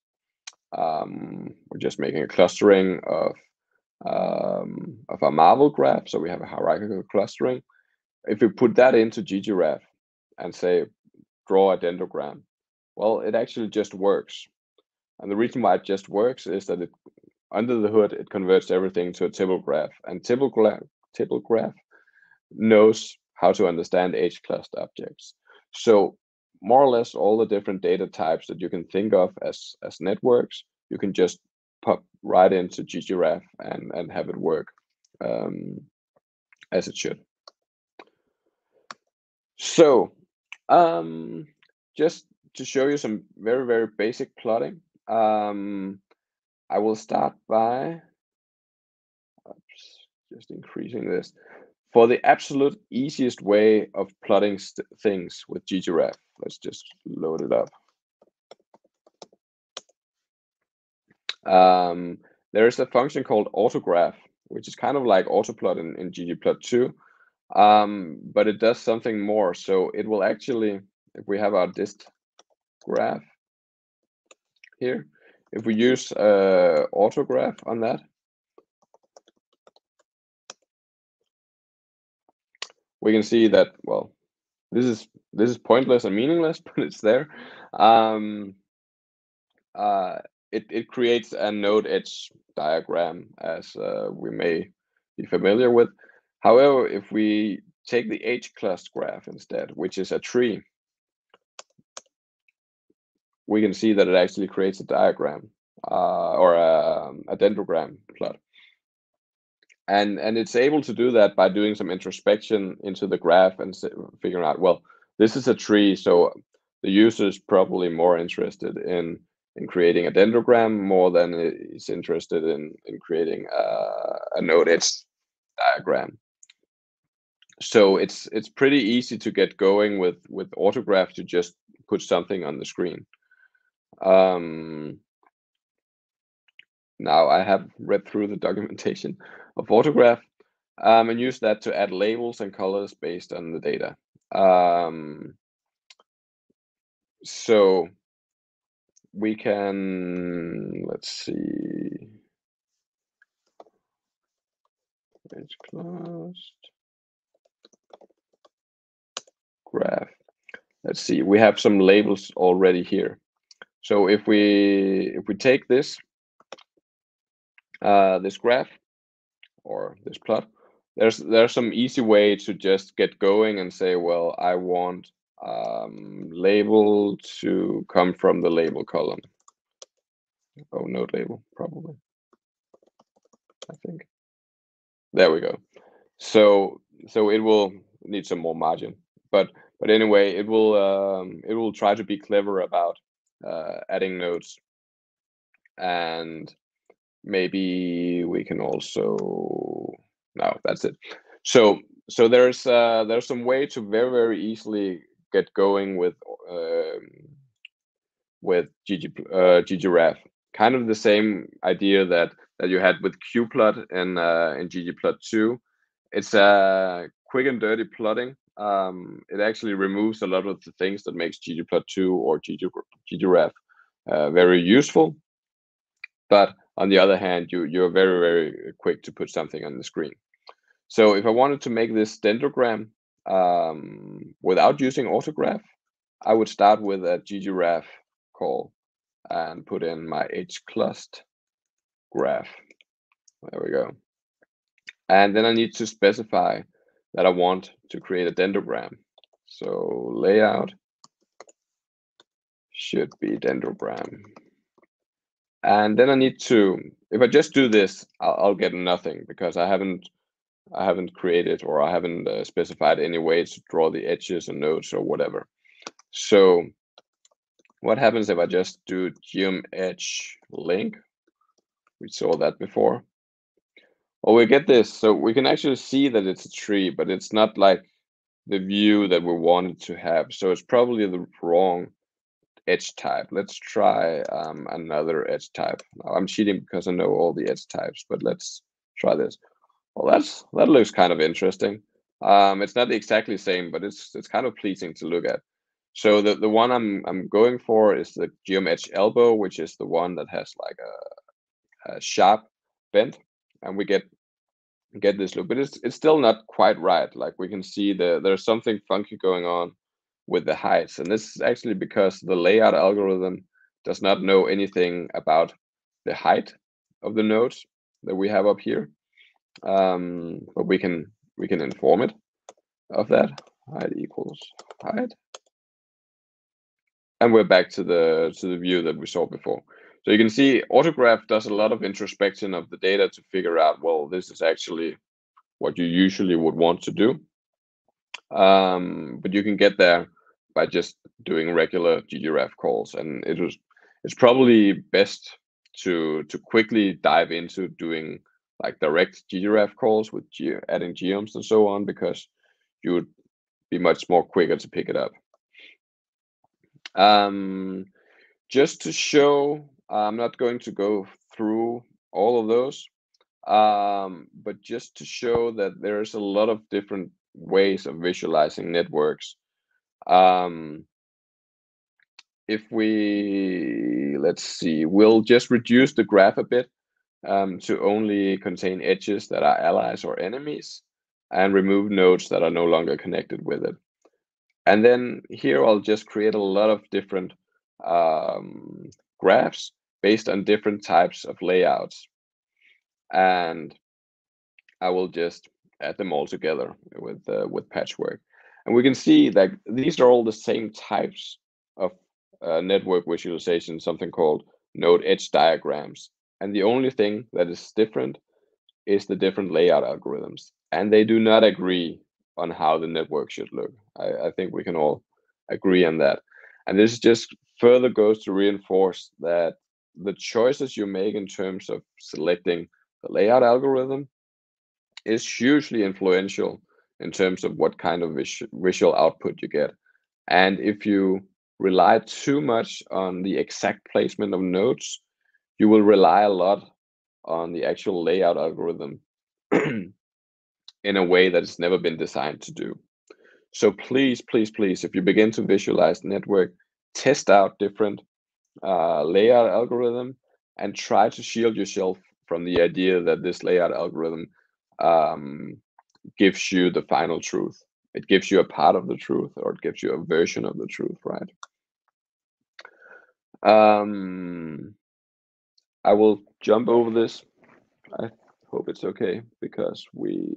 um, we're just making a clustering of um, of our Marvel graph, so we have a hierarchical clustering. If we put that into gggraph and say, draw a dendrogram, well, it actually just works. And the reason why it just works is that it, under the hood, it converts everything to a table graph, and table, gra table graph knows how to understand HClust objects. So more or less all the different data types that you can think of as, as networks, you can just pop right into gggraph and, and have it work um, as it should. So um, just to show you some very, very basic plotting, um, I will start by oops, just increasing this. For the absolute easiest way of plotting things with gggraph, let's just load it up. Um, there is a function called autograph, which is kind of like autoplot in, in ggplot two, um, but it does something more. So it will actually, if we have our dist graph here, if we use uh, autograph on that, we can see that, well, this is this is pointless and meaningless, but it's there. Um, uh, it, it creates a node edge diagram, as uh, we may be familiar with. However, if we take the HClust graph instead, which is a tree, we can see that it actually creates a diagram. uh, or a, a dendrogram plot. And, and it's able to do that by doing some introspection into the graph and figuring out, well, this is a tree, so the user is probably more interested in, in creating a dendrogram more than is interested in, in creating a, a node edge diagram. So it's it's pretty easy to get going with, with autograph to just put something on the screen. Um, now I have read through the documentation of autograph um, and use that to add labels and colors based on the data. Um, so we can, let's see, it's closed. Graph. Let's see, we have some labels already here. So if we if we take this uh, this graph or this plot, there's there's some easy way to just get going and say, well, I want um, label to come from the label column. Oh, node label probably. I think there we go. So so it will need some more margin. But but anyway, it will um, it will try to be clever about uh, adding nodes, and maybe we can also no, that's it. So so there's uh, there's some way to very very easily get going with uh, with gggraph. Uh, kind of the same idea that that you had with qplot and uh, and ggplot two. It's a uh, quick and dirty plotting. Um, it actually removes a lot of the things that makes ggplot two or gggraph uh, very useful. But on the other hand, you, you're very, very quick to put something on the screen. So if I wanted to make this dendrogram um, without using autograph, I would start with a gggraph call and put in my HClust graph. There we go. And then I need to specify that I want to create a dendrogram. So layout should be dendrogram. And then I need to, if I just do this, I'll, I'll get nothing because I haven't, I haven't created or I haven't uh, specified any way to draw the edges and nodes or whatever. So what happens if I just do geom edge link? We saw that before. Oh, we get this. So we can actually see that it's a tree, but it's not like the view that we wanted to have. So it's probably the wrong edge type. Let's try um, another edge type. Now, I'm cheating because I know all the edge types, but let's try this. Well, that's that looks kind of interesting. Um, it's not exactly the same, but it's it's kind of pleasing to look at. So the, the one I'm I'm going for is the geom edge elbow, which is the one that has like a, a sharp bend. And we get get this look, but it's it's still not quite right. Like we can see the there's something funky going on with the heights, and this is actually because the layout algorithm does not know anything about the height of the nodes that we have up here. Um, but we can we can inform it of that. Height equals height, and we're back to the to the view that we saw before. So you can see autograph does a lot of introspection of the data to figure out, well, this is actually what you usually would want to do. Um, but you can get there by just doing regular gggraph calls. And it was it's probably best to to quickly dive into doing like direct gggraph calls with ge adding geoms and so on, because you would be much more quicker to pick it up. Um, just to show, I'm not going to go through all of those, um, but just to show that there's a lot of different ways of visualizing networks. Um, if we, let's see, we'll just reduce the graph a bit um, to only contain edges that are allies or enemies and remove nodes that are no longer connected with it. And then here I'll just create a lot of different um, graphs based on different types of layouts, and I will just add them all together with uh, with patchwork, and we can see that these are all the same types of uh, network visualization, something called node edge diagrams. And the only thing that is different is the different layout algorithms. And they do not agree on how the network should look. I, I think we can all agree on that. And this just further goes to reinforce that the choices you make in terms of selecting the layout algorithm is hugely influential in terms of what kind of vis visual output you get. And if you rely too much on the exact placement of nodes, you will rely a lot on the actual layout algorithm in a way that it's never been designed to do. So please, please, please, if you begin to visualize network, test out different uh, layout algorithm and try to shield yourself from the idea that this layout algorithm um, gives you the final truth. It gives you a part of the truth, or it gives you a version of the truth, right? Um, I will jump over this. I hope it's okay, because we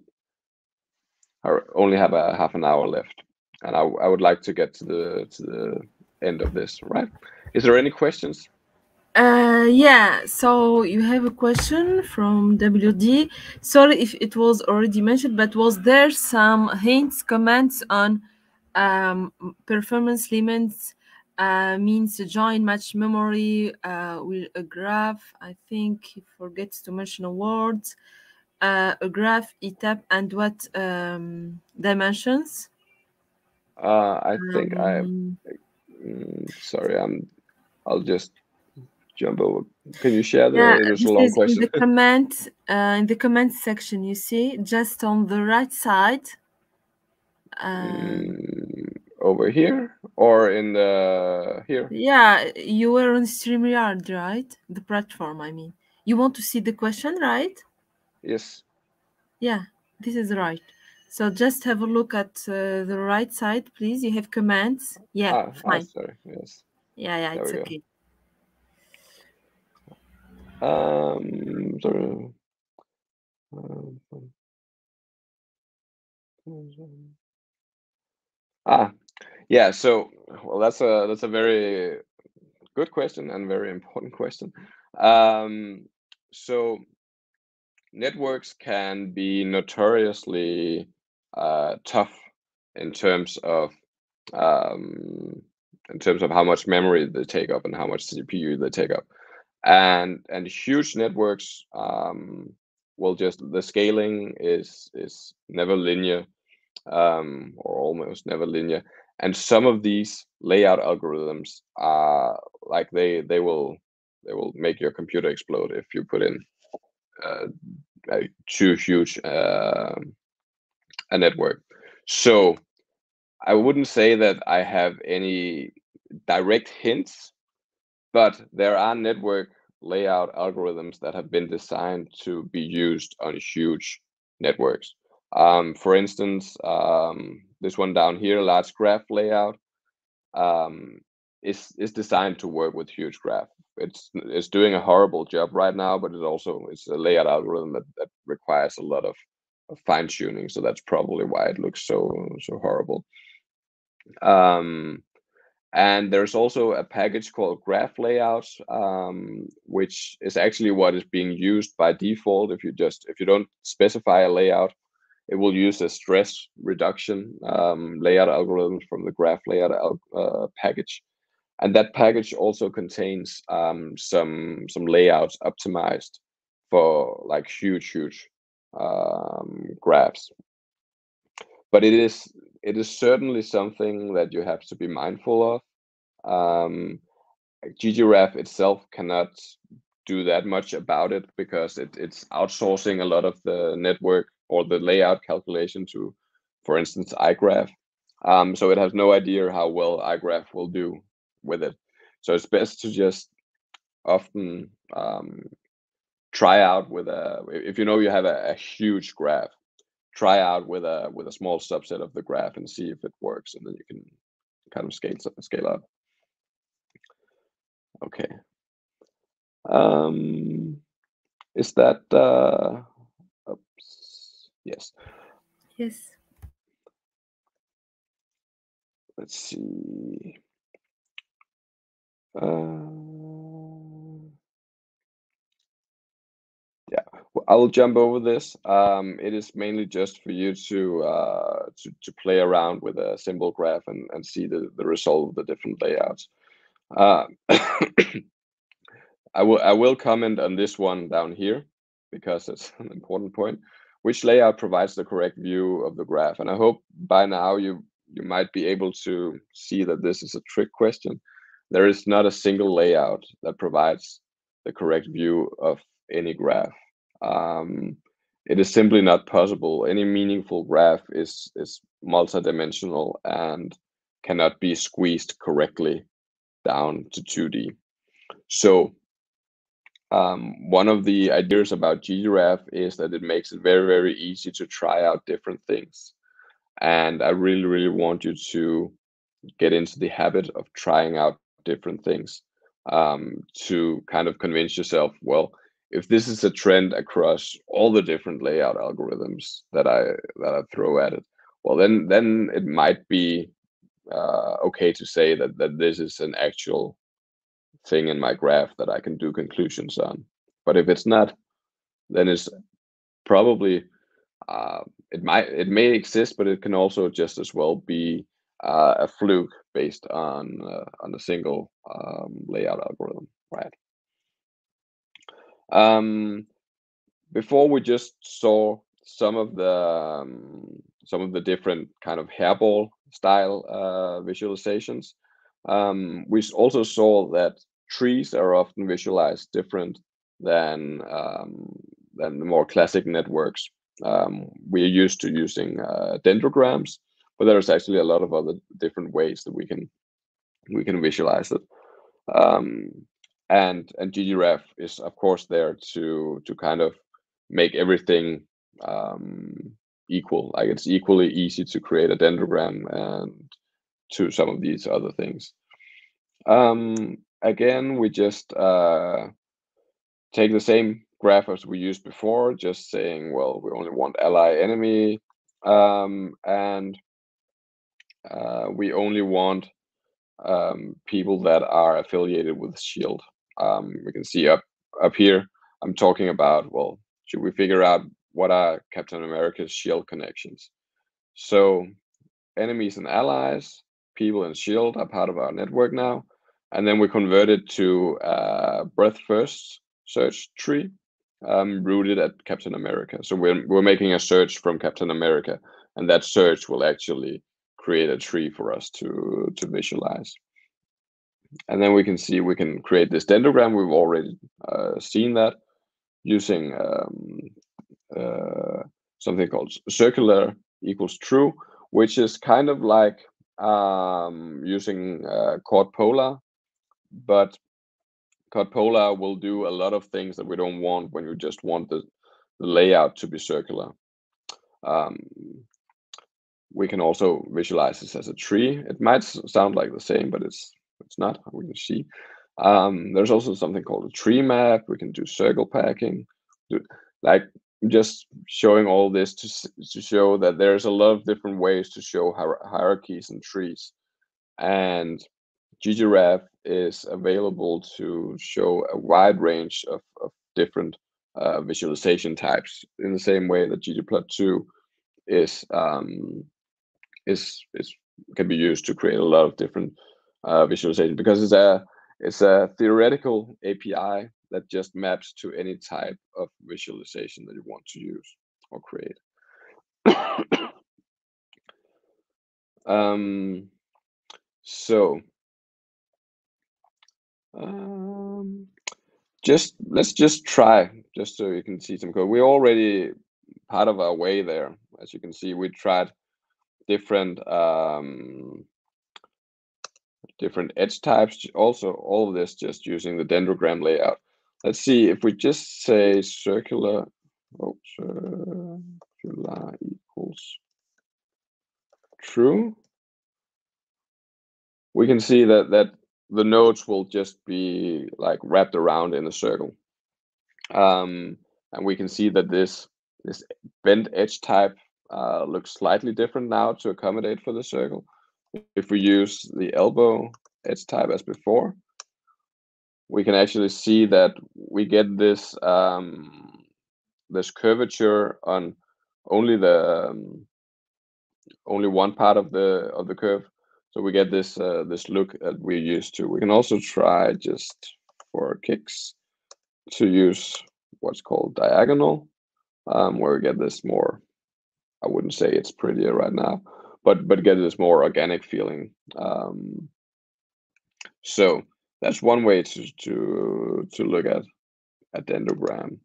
are only have a half an hour left, and I, I would like to get to the to the end of this, right? Is there any questions? Uh, yeah, so you have a question from W D. Sorry if it was already mentioned, but was there some hints, comments on um, performance limits, uh, means to join much memory uh, with a graph? I think he forgets to mention a word. Uh, a graph, etap, and what um, dimensions? Uh, I think um, I... Mm, sorry, I'm, I'll just... jump over. Can you share the, yeah, it was a long question. In the comment, uh, in the comment section, you see, just on the right side. Uh, mm, over here, or in the here. Yeah, you were on StreamYard, right? The platform, I mean. You want to see the question, right? Yes. Yeah, this is right. So just have a look at uh, the right side, please. You have comments. Yeah, ah, fine. Ah, sorry. Yes. Yeah, yeah, there it's okay. Go. Um, sorry. Um, ah, yeah. So, well, that's a that's a very good question and very important question. Um, so, networks can be notoriously uh, tough in terms of um, in terms of how much memory they take up and how much C P U they take up. And and huge networks um, will just the scaling is is never linear, um, or almost never linear. And some of these layout algorithms are like they they will they will make your computer explode if you put in uh, like too huge uh, a network. So I wouldn't say that I have any direct hints. But there are network layout algorithms that have been designed to be used on huge networks. Um, for instance, um, this one down here, large graph layout, um, is is designed to work with huge graph. It's it's doing a horrible job right now, but it also it's a layout algorithm that, that requires a lot of, of fine tuning. So that's probably why it looks so so horrible. Um, And there's also a package called graph layouts, um, which is actually what is being used by default. If you just if you don't specify a layout, it will use a stress reduction um, layout algorithm from the graph layout uh, package, and that package also contains um, some some layouts optimized for like huge huge um, graphs. But it is. It is certainly something that you have to be mindful of. Um, gggraph itself cannot do that much about it because it, it's outsourcing a lot of the network or the layout calculation to, for instance, igraph. Um, so it has no idea how well igraph will do with it. So it's best to just often um, try out with a, if you know you have a, a huge graph, try out with a with a small subset of the graph and see if it works, and then you can kind of scale scale up. Okay. Um, is that? Uh, oops. Yes. Yes. Let's see. Uh, I will jump over this. Um, it is mainly just for you to uh, to, to play around with a simple graph and, and see the, the result of the different layouts. Uh, I will I will comment on this one down here because it's an important point. Which layout provides the correct view of the graph? And I hope by now you you might be able to see that this is a trick question. There is not a single layout that provides the correct view of any graph. Um, it is simply not possible. Any meaningful graph is is multidimensional and cannot be squeezed correctly down to two D. So um, one of the ideas about gggraph is that it makes it very, very easy to try out different things. And I really, really want you to get into the habit of trying out different things um, to kind of convince yourself, well, if this is a trend across all the different layout algorithms that I that I throw at it, well, then then it might be uh, okay to say that that this is an actual thing in my graph that I can do conclusions on. But if it's not, then it's probably uh, it might it may exist, but it can also just as well be uh, a fluke based on uh, on a single um, layout algorithm, right? Um, before we just saw some of the um, some of the different kind of hairball style uh, visualizations, um, we also saw that trees are often visualized different than um, than the more classic networks. Um, we are used to using uh, dendrograms, but there is actually a lot of other different ways that we can we can visualize it. Um, And and gggraph is of course there to to kind of make everything um, equal. Like it's equally easy to create a dendrogram and to some of these other things. Um, again, we just uh, take the same graph as we used before, just saying, well, we only want ally enemy, um, and uh, we only want um, people that are affiliated with shield. Um, we can see up up here, I'm talking about, well, should we figure out what are Captain America's shield connections? So enemies and allies, people and shield are part of our network now. And then we convert it to uh, breadth first search tree um, rooted at Captain America. So we're, we're making a search from Captain America, and that search will actually create a tree for us to, to visualize. And then we can see we can create this dendrogram. We've already uh, seen that using um, uh, something called circular equals true, which is kind of like um, using uh, chord polar, but chord polar will do a lot of things that we don't want when you just want the, the layout to be circular. Um, we can also visualize this as a tree. It might sound like the same, but it's It's not, we can see. Um, there's also something called a tree map. We can do circle packing, do, like just showing all this to, to show that there's a lot of different ways to show hierarchies and trees. And gggraph is available to show a wide range of, of different uh, visualization types in the same way that ggplot two is, um, is, is, can be used to create a lot of different Uh, visualization, because it's a it's a theoretical A P I that just maps to any type of visualization that you want to use or create. um, so um, just let's just try, just so you can see some code. We're already part of our way there. As you can see, we tried different um, different edge types, also all of this just using the dendrogram layout. Let's see if we just say circular, oh, circular equals true. We can see that, that the nodes will just be like wrapped around in a circle. Um, and we can see that this, this bent edge type uh, looks slightly different now to accommodate for the circle. If we use the elbow edge type as before, we can actually see that we get this um, there's curvature on only the um, only one part of the of the curve, so we get this uh, this look that we're used to. We can also try, just for kicks, to use what's called diagonal, um, where we get this more, I wouldn't say it's prettier right now, but but get this more organic feeling. Um, so that's one way to to to look at a dendrogram.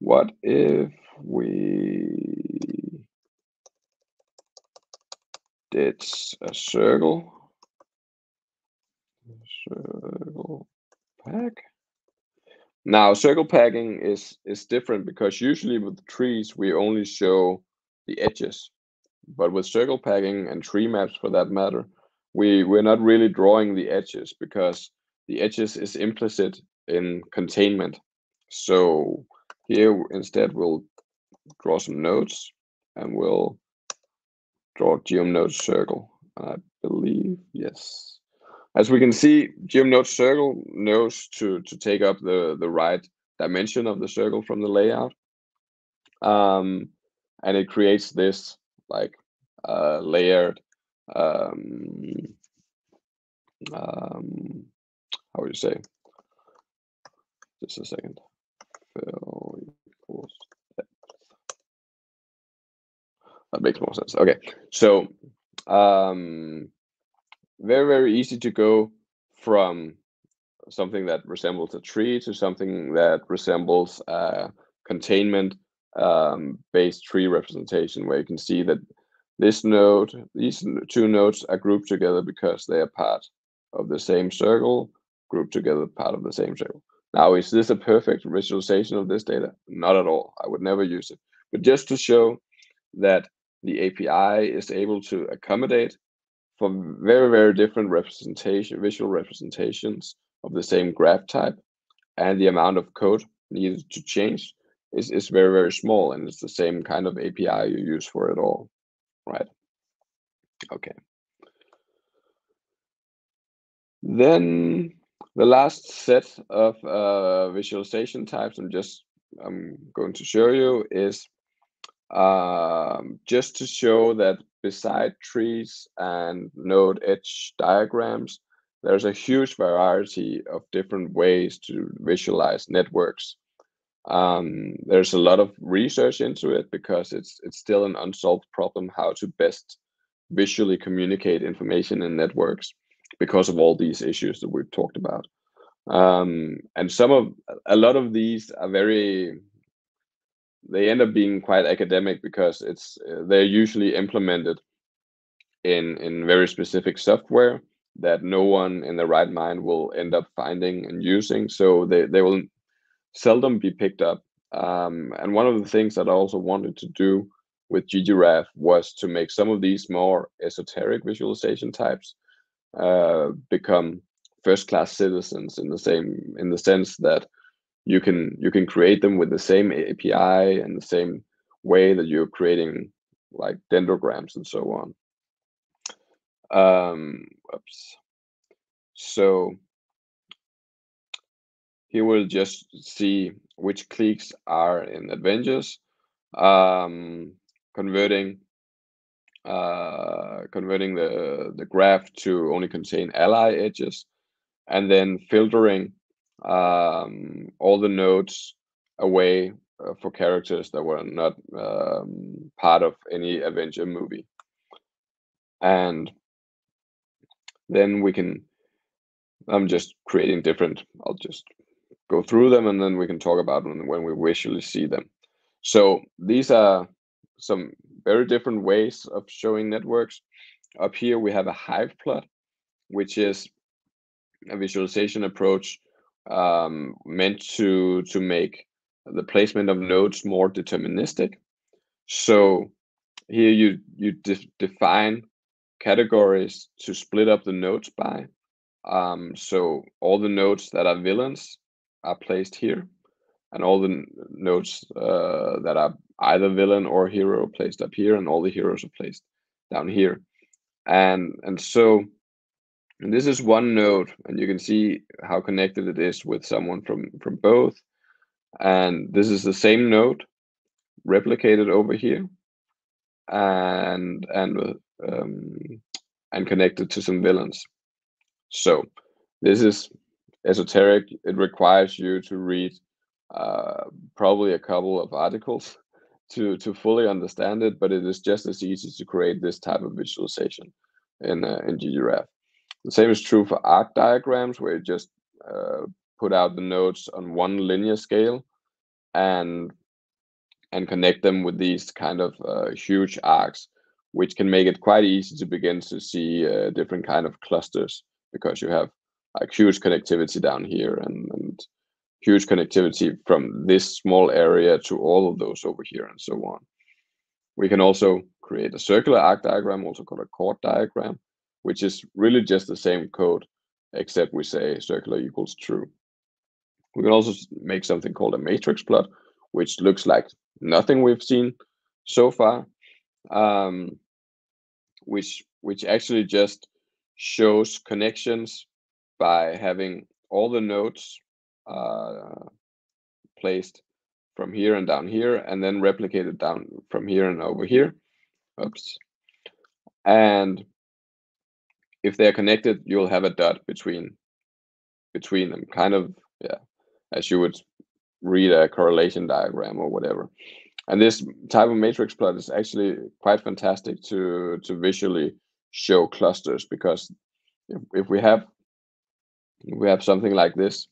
What if we did a circle, circle pack? Now, circle packing is is different, because usually with trees we only show the edges, but with circle packing and tree maps for that matter, we we're not really drawing the edges, because the edges is implicit in containment. So here instead we'll draw some nodes, and we'll draw geomnode circle, I believe. Yes, as we can see, geomnode circle knows to to take up the the right dimension of the circle from the layout, um, and it creates this like uh, layered um, um, how would you say? Just a second. Fill equals depth. That makes more sense. Okay, so um, very very easy to go from something that resembles a tree to something that resembles a containment um, based tree representation, where you can see that this node, these two nodes are grouped together because they are part of the same circle, grouped together part of the same circle. Now, is this a perfect visualization of this data? Not at all. I would never use it. But just to show that the A P I is able to accommodate for very, very different representation, visual representations of the same graph type, and the amount of code needed to change is, is very, very small, and it's the same kind of A P I you use for it all, right? Okay. Then the last set of uh, visualization types I'm just I'm going to show you is um, just to show that beside trees and node edge diagrams, there's a huge variety of different ways to visualize networks. Um, there's a lot of research into it, because it's it's still an unsolved problem how to best visually communicate information in networks, because of all these issues that we've talked about. Um, and some of, a lot of these are very, they end up being quite academic, because it's, they're usually implemented in, in very specific software that no one in their right mind will end up finding and using. So they, they will seldom be picked up. Um, and one of the things that I also wanted to do with gggraph was to make some of these more esoteric visualization types Uh, become first-class citizens, in the same in the sense that you can you can create them with the same A P I and the same way that you're creating like dendrograms and so on. Um, oops. So here we'll just see which cliques are in Avengers, um, converting. Uh, converting the the graph to only contain ally edges, and then filtering um, all the nodes away uh, for characters that were not um, part of any Avenger movie. And then we can, I'm just creating different, I'll just go through them, and then we can talk about them when we visually see them. So these are some very different ways of showing networks. Up here we have a hive plot, which is a visualization approach um, meant to to make the placement of nodes more deterministic. So here you you de define categories to split up the nodes by. Um, so all the nodes that are villains are placed here, and all the nodes uh, that are either villain or hero placed up here, and all the heroes are placed down here. And and so and this is one node, and you can see how connected it is with someone from, from both. And this is the same node replicated over here and and um, and connected to some villains. So this is esoteric. It requires you to read uh, probably a couple of articles to to fully understand it, but it is just as easy to create this type of visualization in uh, in gggraph. The same is true for arc diagrams, where you just uh, put out the nodes on one linear scale and and connect them with these kind of uh, huge arcs, which can make it quite easy to begin to see uh, different kind of clusters, because you have like huge connectivity down here and, and huge connectivity from this small area to all of those over here and so on. We can also create a circular arc diagram, also called a chord diagram, which is really just the same code, except we say circular equals true. We can also make something called a matrix plot, which looks like nothing we've seen so far, um, which which actually just shows connections by having all the nodes uh, placed from here and down here, and then replicated down from here and over here. Oops. And if they're connected, you'll have a dot between between them, kind of, yeah, as you would read a correlation diagram or whatever. And this type of matrix plot is actually quite fantastic to to visually show clusters, because if, if we have if we have something like this,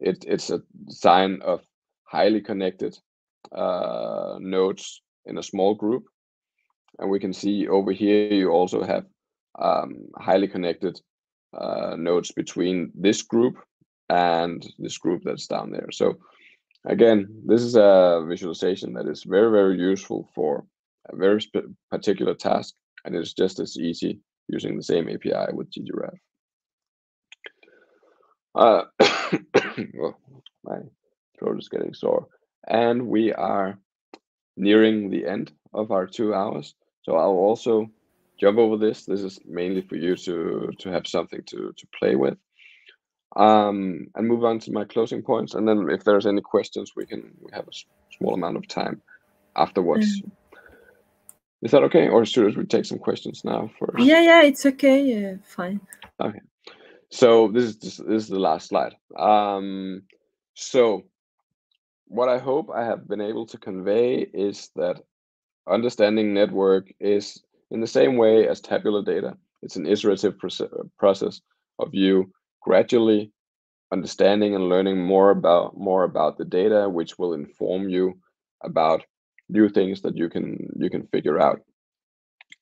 it it's a sign of highly connected uh, nodes in a small group, and we can see over here you also have um, highly connected uh, nodes between this group and this group that's down there. So again, this is a visualization that is very, very useful for a very particular task, and it's just as easy using the same A P I with gggraph. Uh, well, my throat is getting sore, and we are nearing the end of our two hours. So I'll also jump over this. This is mainly for you to to have something to to play with. Um, and move on to my closing points, and then if there's any questions, we can we have a small amount of time afterwards. Mm. Is that okay, or should we take some questions now first? Yeah, yeah, it's okay, uh, fine. Okay, so this is this, this is the last slide. Um, so what I hope I have been able to convey is that understanding network is in the same way as tabular data. It's an iterative process of you gradually understanding and learning more about more about the data, which will inform you about new things that you can you can figure out.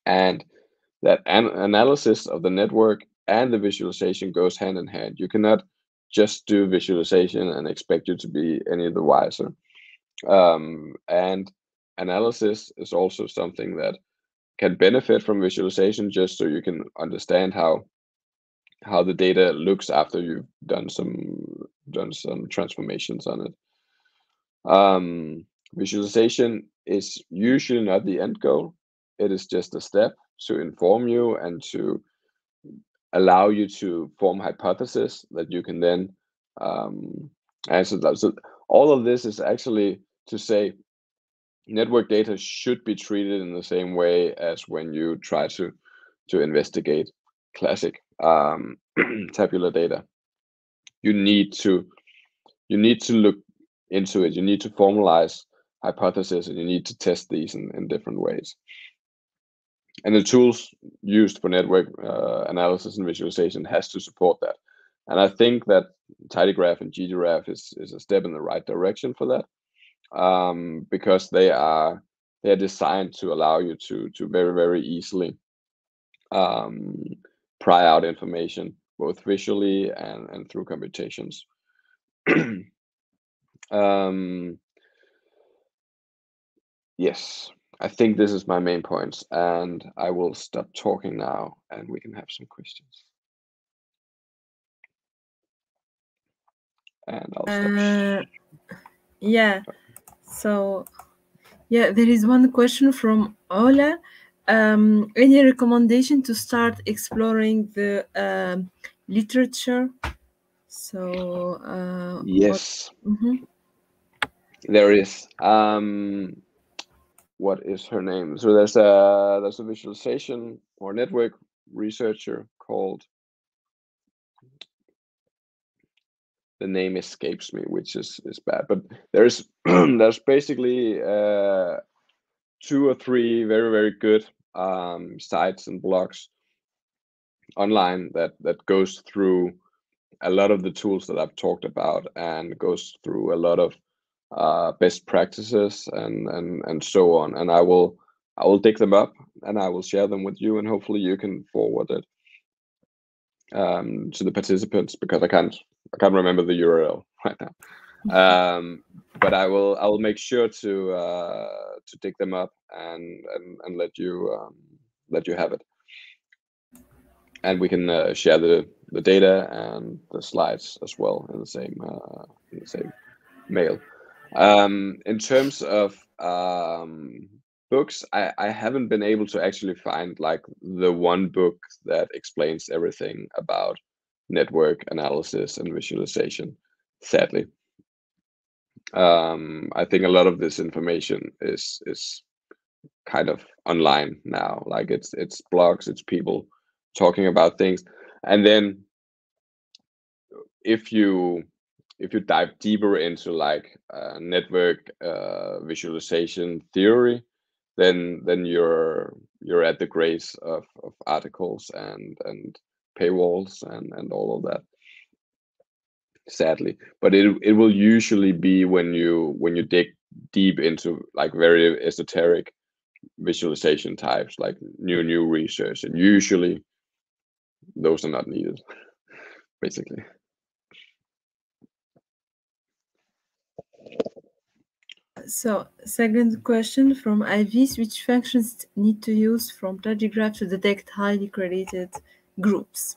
And that an analysis of the network and the visualization goes hand in hand. You cannot just do visualization and expect you to be any the wiser. Um, and analysis is also something that can benefit from visualization, just so you can understand how how the data looks after you've done some done some transformations on it. Um, visualization is usually not the end goal. It is just a step to inform you and to allow you to form hypotheses that you can then um, answer that. So all of this is actually to say network data should be treated in the same way as when you try to, to investigate classic um tabular data. You need to you need to look into it, you need to formalize hypotheses, and you need to test these in, in different ways. And the tools used for network uh, analysis and visualization has to support that. And I think that tidygraph and gggraph is, is a step in the right direction for that, um, because they are they are designed to allow you to to very, very easily um, pry out information, both visually and, and through computations. um, yes, I think this is my main points, and I will stop talking now, and we can have some questions. And I'll stop. Uh, yeah, so yeah, there is one question from Ola. Um, any recommendation to start exploring the uh, literature? So uh, yes, mm-hmm. There is. Um, what is her name? So there's a there's a visualization or network researcher called, the name escapes me, which is is bad. But there's there's basically uh, two or three very very good um, sites and blogs online that that goes through a lot of the tools that I've talked about and goes through a lot of uh, best practices and and and so on. And I will I will dig them up and I will share them with you, and hopefully you can forward it um, to the participants, because I can't. I can't remember the U R L right now, um, but I will. I will make sure to uh, to dig them up and and, and let you um, let you have it, and we can uh, share the the data and the slides as well in the same uh, in the same mail. Um, in terms of um, books, I, I haven't been able to actually find like the one book that explains everything about network analysis and visualization, sadly. Um, I think a lot of this information is is kind of online now. Like it's it's blogs, it's people talking about things. And then if you if you dive deeper into like uh, network uh, visualization theory, then then you're you're at the grace of, of articles and and paywalls and and all of that, sadly. But it it will usually be when you when you dig deep into like very esoteric visualization types, like new new research, and usually those are not needed, basically. So second question from Ivis: which functions need to use from tidygraph to detect highly correlated groups?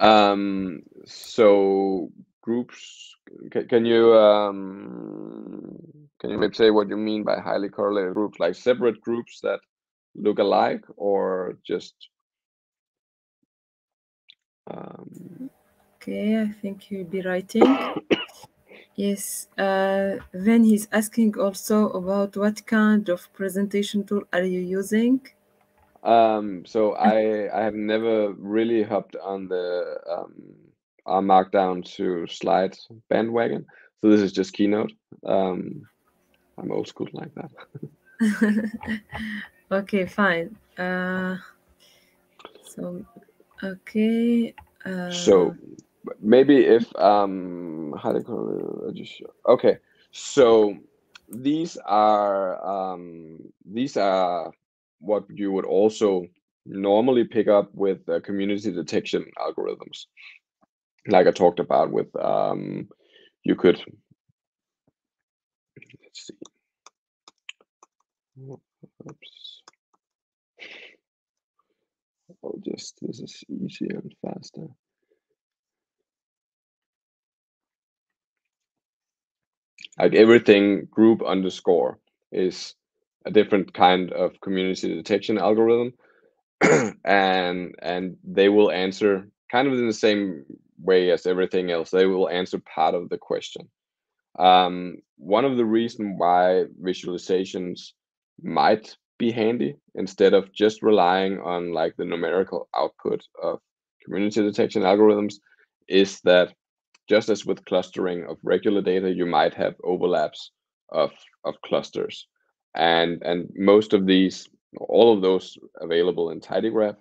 Um so groups, can, can you um can you maybe say what you mean by highly correlated groups? Like separate groups that look alike, or just um okay, I think you'll be writing. Yes, uh then he's asking also about what kind of presentation tool are you using. Um, so I I have never really hopped on the um, R Markdown to slides bandwagon. So this is just Keynote. Um, I'm old school like that. Okay, fine. Uh, so okay. Uh... So maybe if um how do you call it? Just, okay. So these are um these are. what you would also normally pick up with uh, community detection algorithms. Like I talked about with, um, you could, let's see. Oops. I'll just, this is easier and faster. Like everything group underscore is a different kind of community detection algorithm, and and they will answer kind of in the same way as everything else. They will answer part of the question. Um, one of the reasons why visualizations might be handy instead of just relying on like the numerical output of community detection algorithms is that, just as with clustering of regular data, you might have overlaps of of clusters. And and most of these, all of those available in tidygraph,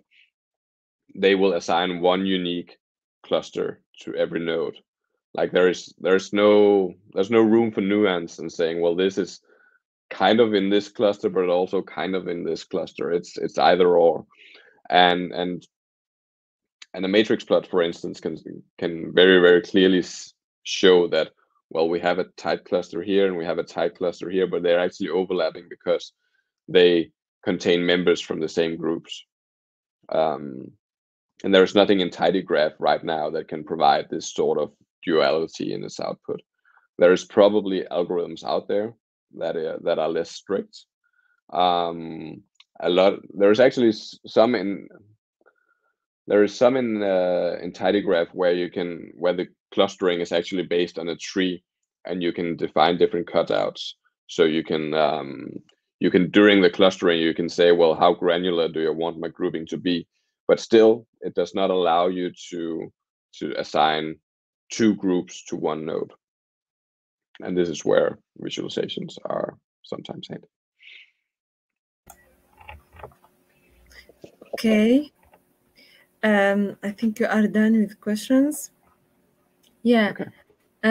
they will assign one unique cluster to every node. Like there is there's no there's no room for nuance in saying, well, this is kind of in this cluster, but also kind of in this cluster. It's it's either or. And and and a matrix plot, for instance, can can very very clearly show that. Well, we have a tight cluster here and we have a tight cluster here, but they're actually overlapping because they contain members from the same groups. Um, and there's nothing in tidygraph right now that can provide this sort of duality in its output. There is probably algorithms out there that are, that are less strict. Um, a lot. There's actually some in there is some in uh, in tidygraph where you can where the clustering is actually based on a tree, and you can define different cutouts. So you can um, you can during the clustering you can say, well, how granular do you want my grouping to be? But still, it does not allow you to to assign two groups to one node. And this is where visualizations are sometimes handy. Okay. Um, I think you are done with questions. Yeah. Okay.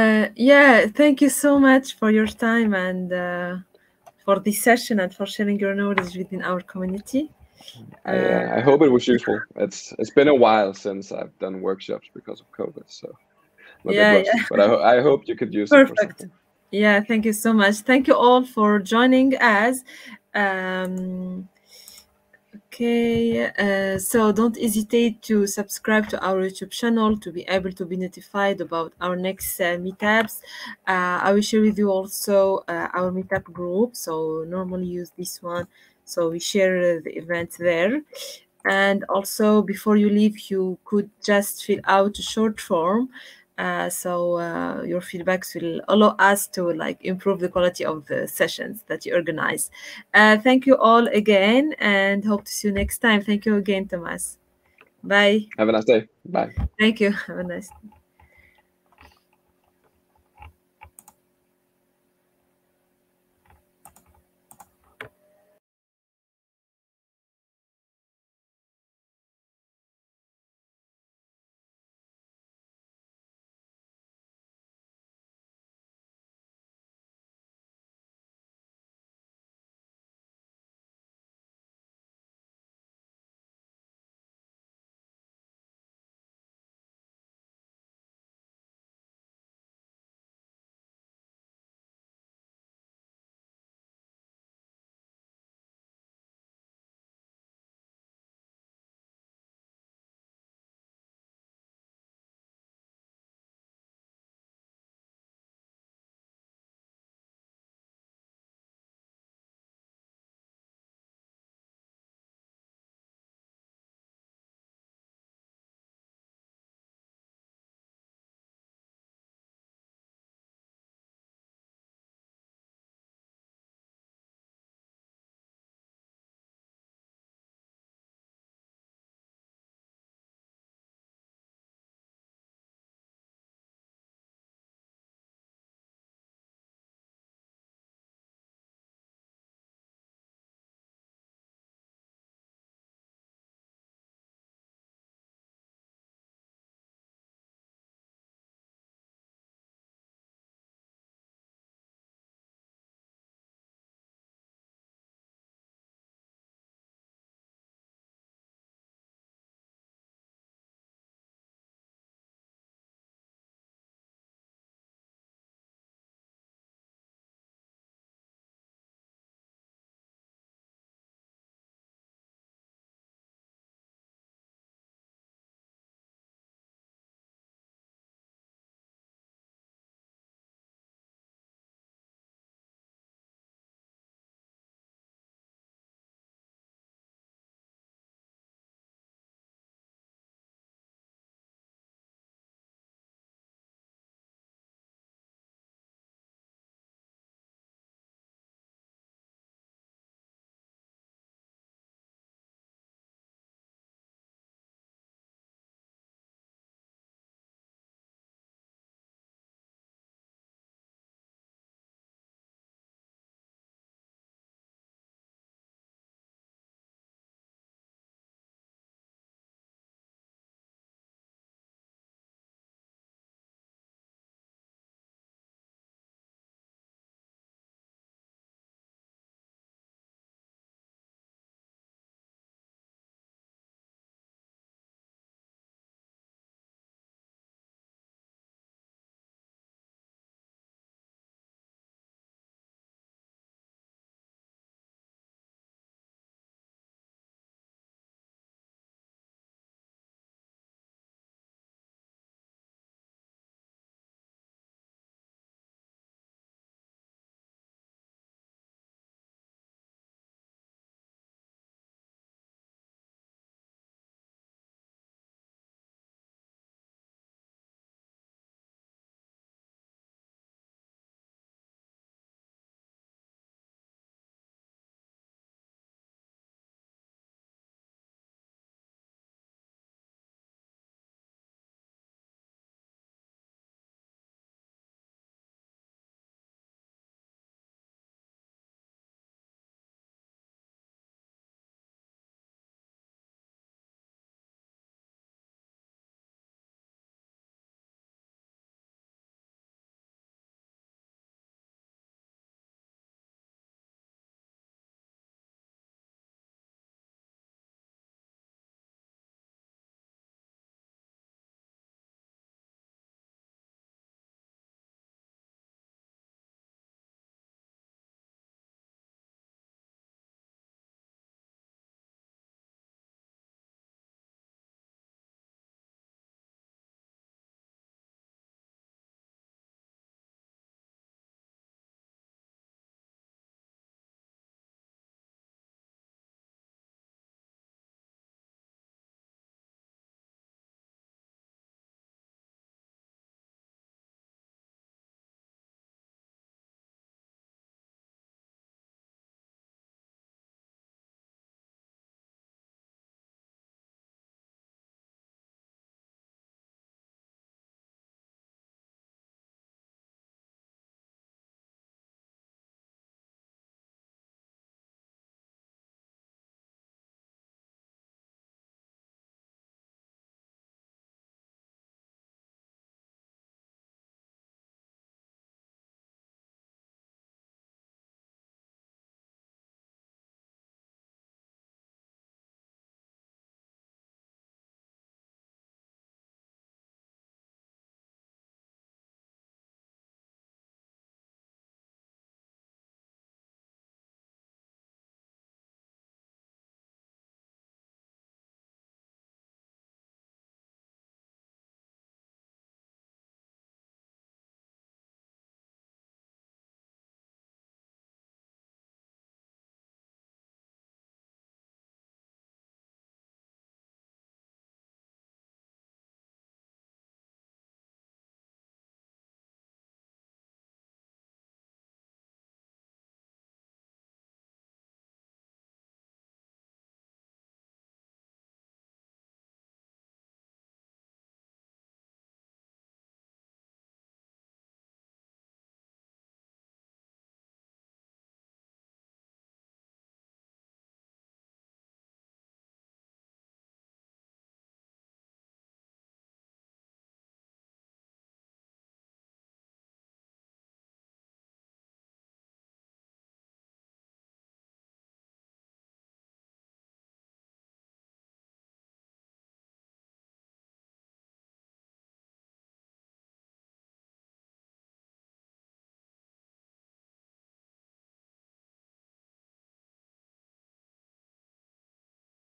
Uh, yeah, thank you so much for your time and uh, for this session and for sharing your knowledge within our community. Uh, yeah, I hope it was useful. It's it's been a while since I've done workshops because of COVID, so yeah, rushed, yeah. But I, ho I hope you could use Perfect. It. Perfect. Yeah, thank you so much. Thank you all for joining us. Um, Okay, uh, so don't hesitate to subscribe to our YouTube channel to be able to be notified about our next uh, meetups. Uh, I will share with you also uh, our meetup group. So normally use this one. So we share uh, the event there. And also before you leave, you could just fill out a short form. Uh, so uh, your feedbacks will allow us to like improve the quality of the sessions that you organize. Uh, thank you all again and hope to see you next time. Thank you again, Thomas. Bye. Have a nice day. Bye. Thank you. Have a nice day.